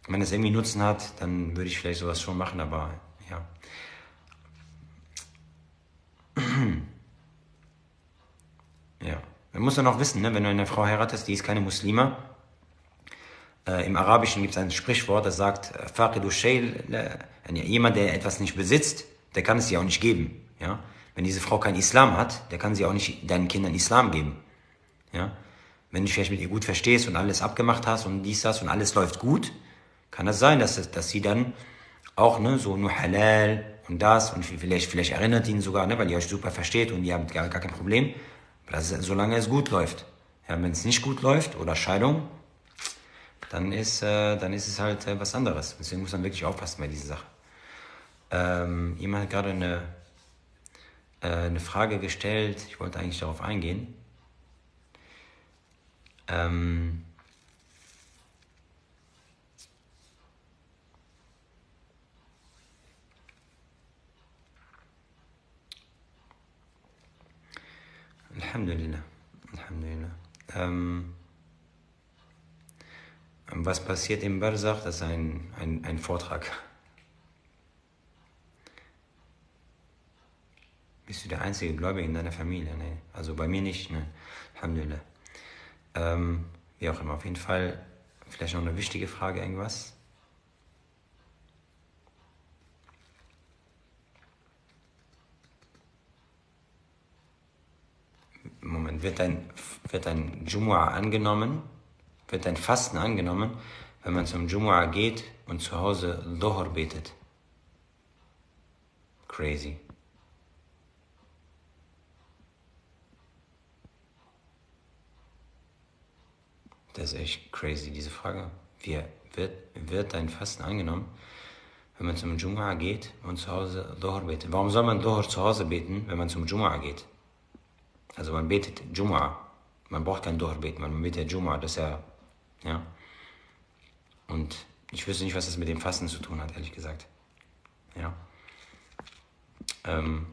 Wenn das irgendwie Nutzen hat, dann würde ich vielleicht sowas schon machen, aber ja. Ja, man muss dann auch wissen, ne? Wenn du eine Frau heiratest, die ist keine Muslima, äh, im Arabischen gibt es ein Sprichwort, das sagt, Faqidu Shayl, jemand, der etwas nicht besitzt, der kann es dir auch nicht geben, ja. Wenn diese Frau keinen Islam hat, der kann sie auch nicht deinen Kindern Islam geben, ja. Wenn du dich vielleicht mit ihr gut verstehst und alles abgemacht hast und dies, das und alles läuft gut, kann das sein, dass, dass sie dann auch, ne, so nur halal und das und vielleicht, vielleicht erinnert ihn sogar, ne, weil ihr euch super versteht und ihr habt gar, gar kein Problem, das ist, solange es gut läuft. Ja, wenn es nicht gut läuft oder Scheidung, dann ist, äh, dann ist es halt äh, was anderes. Deswegen muss man wirklich aufpassen bei dieser Sache. Ähm, jemand hat gerade eine, äh, eine Frage gestellt, ich wollte eigentlich darauf eingehen. Ähm, Alhamdulillah, Alhamdulillah. Ähm, was passiert im Barzakh? Das ist ein, ein, ein Vortrag. Bist du der einzige Gläubige in deiner Familie? Nee. Also bei mir nicht, nein. Alhamdulillah. Ähm, wie auch immer, auf jeden Fall vielleicht noch eine wichtige Frage, irgendwas. Moment, wird ein, wird ein Jumu'ah angenommen, wird ein Fasten angenommen, wenn man zum Jumu'ah geht und zu Hause Dhuhr betet? Crazy. Das ist echt crazy, diese Frage. Wie wird, wird ein Fasten angenommen, wenn man zum Jumu'ah geht und zu Hause Dhuhr betet? Warum soll man Dhuhr zu Hause beten, wenn man zum Jumu'ah geht? Also man betet Jumu'ah, man braucht kein Dhuhr beten, man betet Jumu'ah, das ist ja, ja. Und ich wüsste nicht, was das mit dem Fasten zu tun hat, ehrlich gesagt. Ja. Ähm.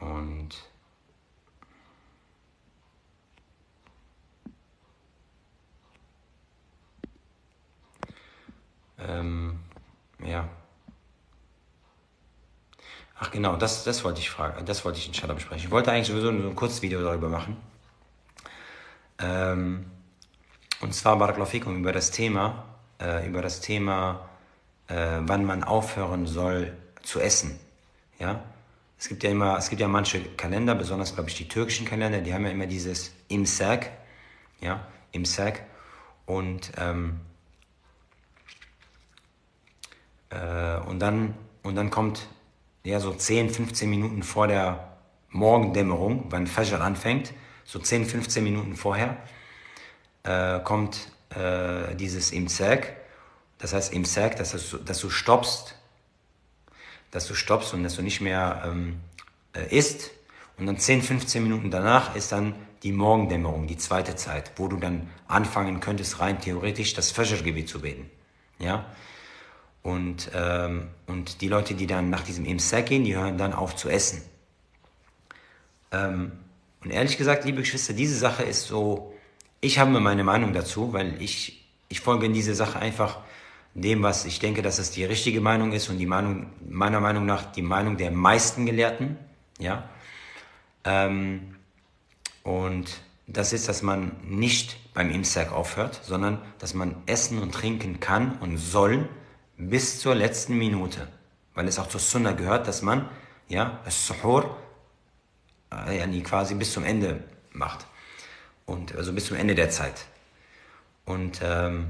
Und ähm, ja. Ach genau, das, das wollte ich fragen, das wollte ich inshallah besprechen. Ich wollte eigentlich sowieso nur ein kurzes Video darüber machen. Ähm, und zwar, Barakallahu Fikum, über das Thema, äh, über das Thema, äh, wann man aufhören soll zu essen. Ja? Es gibt ja immer, es gibt ja manche Kalender, besonders glaube ich die türkischen Kalender, die haben ja immer dieses Imsak, ja, Imsak. Und, ähm, äh, und dann, und dann kommt, ja, so zehn, fünfzehn Minuten vor der Morgendämmerung, wann Fajr anfängt, so zehn, fünfzehn Minuten vorher, äh, kommt äh, dieses Imsak. Das heißt Imsak, dass, das, dass du stoppst, dass du stoppst und dass du nicht mehr ähm, äh, isst. Und dann zehn, fünfzehn Minuten danach ist dann die Morgendämmerung, die zweite Zeit, wo du dann anfangen könntest, rein theoretisch das Fajr-Gebet zu beten. Ja? Und, ähm, und die Leute, die dann nach diesem Imsak gehen, die hören dann auf zu essen. Ähm, und ehrlich gesagt, liebe Geschwister, diese Sache ist so, ich habe mir meine Meinung dazu, weil ich, ich folge in dieser Sache einfach dem, was ich denke, dass es die richtige Meinung ist und die Meinung, meiner Meinung nach die Meinung der meisten Gelehrten. Ja? Ähm, und das ist, dass man nicht beim Imsak aufhört, sondern dass man essen und trinken kann und soll, bis zur letzten Minute, weil es auch zur Sunnah gehört, dass man, ja, As-Suhur äh, quasi bis zum Ende macht, und also bis zum Ende der Zeit. Und, ähm,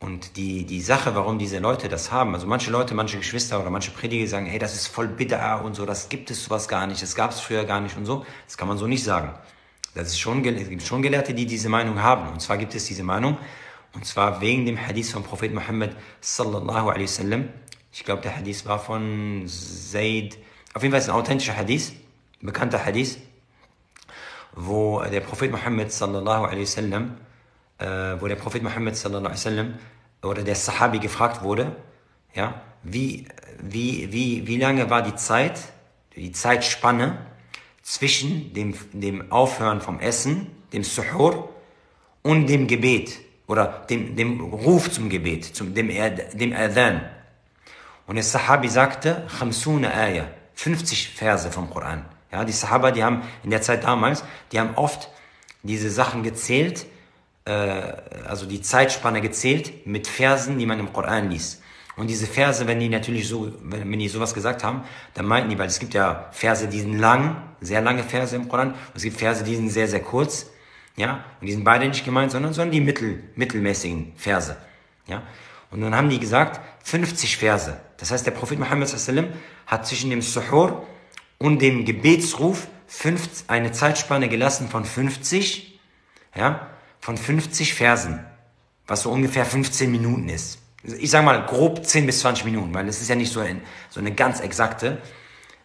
und die, die Sache, warum diese Leute das haben, also manche Leute, manche Geschwister oder manche Prediger sagen, hey, das ist voll Bid'ah und so, das gibt es sowas gar nicht, das gab es früher gar nicht und so, das kann man so nicht sagen. Das ist schon, es gibt schon Gelehrte, die diese Meinung haben, und zwar gibt es diese Meinung, und zwar wegen dem Hadith vom Propheten Muhammad sallallahu alaihi wasallam. Ich glaube, der Hadith war von Zaid. Auf jeden Fall ist ein authentischer Hadith, bekannter Hadith, wo der Prophet Muhammad sallallahu alaihi wasallam, äh, wo der Prophet Muhammad sallallahu alaihi wasallam oder der Sahabi gefragt wurde, ja, wie, wie, wie, wie lange war die Zeit, die Zeitspanne zwischen dem, dem Aufhören vom Essen, dem Suhur und dem Gebet oder dem, dem Ruf zum Gebet, zum, dem, dem Adhan. Und der Sahabi sagte, Ayah, fünfzig Verse vom Koran. Ja, die Sahaba, die haben in der Zeit damals, die haben oft diese Sachen gezählt, äh, also die Zeitspanne gezählt mit Versen, die man im Koran liest. Und diese Verse, wenn die natürlich so, wenn, wenn die sowas gesagt haben, dann meinten die, weil es gibt ja Verse, die sind lang, sehr lange Verse im Koran, und es gibt Verse, die sind sehr, sehr kurz, ja, und die sind beide nicht gemeint, sondern, sondern die mittel, mittelmäßigen Verse, ja. Und dann haben die gesagt, fünfzig Verse. Das heißt, der Prophet Muhammad sallallahu alaihi wasallam hat zwischen dem Suhur und dem Gebetsruf fünf, eine Zeitspanne gelassen von fünfzig, ja, von fünfzig Versen, was so ungefähr fünfzehn Minuten ist. Ich sage mal grob zehn bis zwanzig Minuten, weil das ist ja nicht so, ein, so eine ganz exakte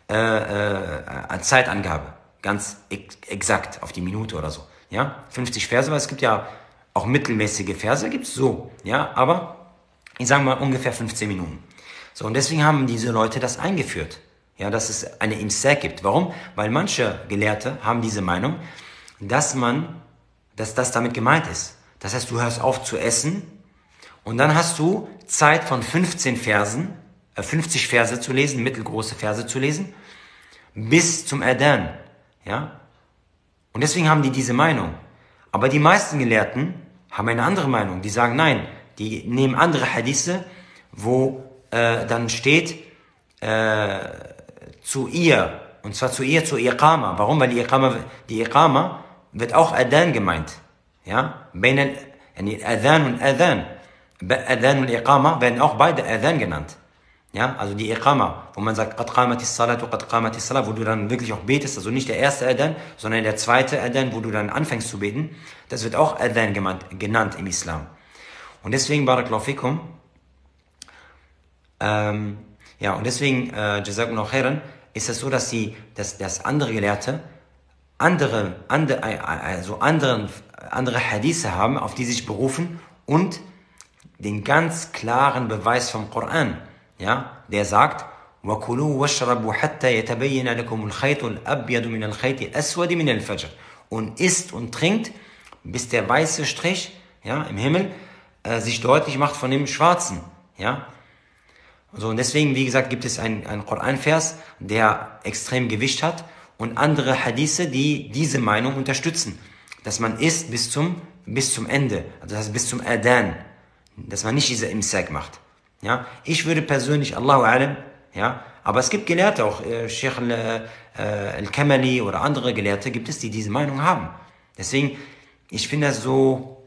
äh, äh, Zeitangabe, ganz ex exakt auf die Minute oder so. Ja, fünfzig Verse, weil es gibt ja auch mittelmäßige Verse, gibt's so, ja, aber ich sage mal ungefähr fünfzehn Minuten. So, und deswegen haben diese Leute das eingeführt, ja, dass es eine Imsak gibt. Warum? Weil manche Gelehrte haben diese Meinung, dass man, dass das damit gemeint ist. Das heißt, du hörst auf zu essen. Und dann hast du Zeit von fünfzehn Versen, äh fünfzig Verse zu lesen, mittelgroße Verse zu lesen, bis zum Adhan, ja. Und deswegen haben die diese Meinung. Aber die meisten Gelehrten haben eine andere Meinung. Die sagen nein, die nehmen andere Hadithe, wo äh, dann steht äh, zu ihr, und zwar zu ihr, zu Iqama. Warum? Weil die Iqama, die Iqama wird auch Adhan gemeint, ja. Bein Adhan und Adhan. Adhan und Iqama werden auch beide Adhan genannt. Ja, also die Iqama, wo man sagt, Qad qamat as-salatu, Qad qamat as-salat, wo du dann wirklich auch betest, also nicht der erste Adhan, sondern der zweite Adhan, wo du dann anfängst zu beten, das wird auch Adhan genannt im Islam. Und deswegen, Barakallahu fikum, ähm, ja, und deswegen, äh, Jazakumullahu khairan, ist es so, dass die, dass, dass andere Gelehrte andere, andere, also andere, andere Hadithe haben, auf die sich berufen und den ganz klaren Beweis vom Koran, ja, der sagt, وَكُلُوا وَشْرَبُوا حَتَّى يَتَبَيَّنَ لَكُمُ الْخَيْطُ الْأَبْيَضُ مِنَ الْخَيْطِ الْأَسْوَدِ مِنَ الْفَجْرِ. Und isst und trinkt, bis der weiße Strich, ja, im Himmel, äh, sich deutlich macht von dem schwarzen, ja. So, und deswegen, wie gesagt, gibt es einen, einen Koranvers, der extrem Gewicht hat und andere Hadithe, die diese Meinung unterstützen, dass man isst bis zum, bis zum Ende, also das heißt bis zum Adhan, dass man nicht diese Imsak macht. Ja, ich würde persönlich, Allahu Alam, ja, aber es gibt Gelehrte, auch äh, Sheikh Al-Kamali äh, oder andere Gelehrte gibt es, die diese Meinung haben. Deswegen, ich finde das so,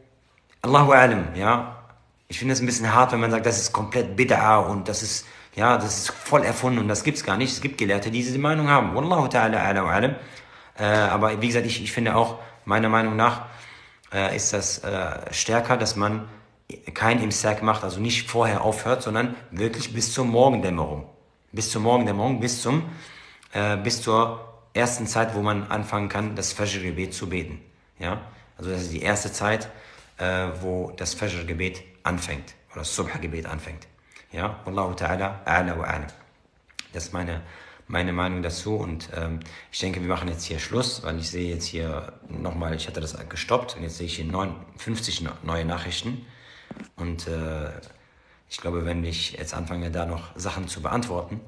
Allahu Alam, ja, ich finde das ein bisschen hart, wenn man sagt, das ist komplett Bid'ah und das ist, ja, das ist voll erfunden und das gibt's gar nicht. Es gibt Gelehrte, die diese Meinung haben. Wallahu ta'ala, Allahu Alam. Äh, aber wie gesagt, ich, ich finde auch, meiner Meinung nach, äh, ist das äh, stärker, dass man kein Imsak macht, also nicht vorher aufhört, sondern wirklich bis zur Morgendämmerung. Bis zur Morgendämmerung, bis zum, äh, bis zur ersten Zeit, wo man anfangen kann, das Fajr-Gebet zu beten. Ja? Also das ist die erste Zeit, äh, wo das Fajr-Gebet anfängt, oder das Subh-Gebet anfängt. Ja? Wallahu ta'ala, a'la wa a'lam. Das ist meine, meine Meinung dazu und ähm, ich denke, wir machen jetzt hier Schluss, weil ich sehe jetzt hier nochmal, ich hatte das gestoppt und jetzt sehe ich hier neunundfünfzig neue Nachrichten. Und äh, ich glaube, wenn ich jetzt anfange, da noch Sachen zu beantworten,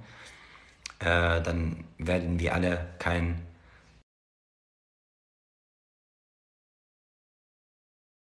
äh, dann werden wir alle kein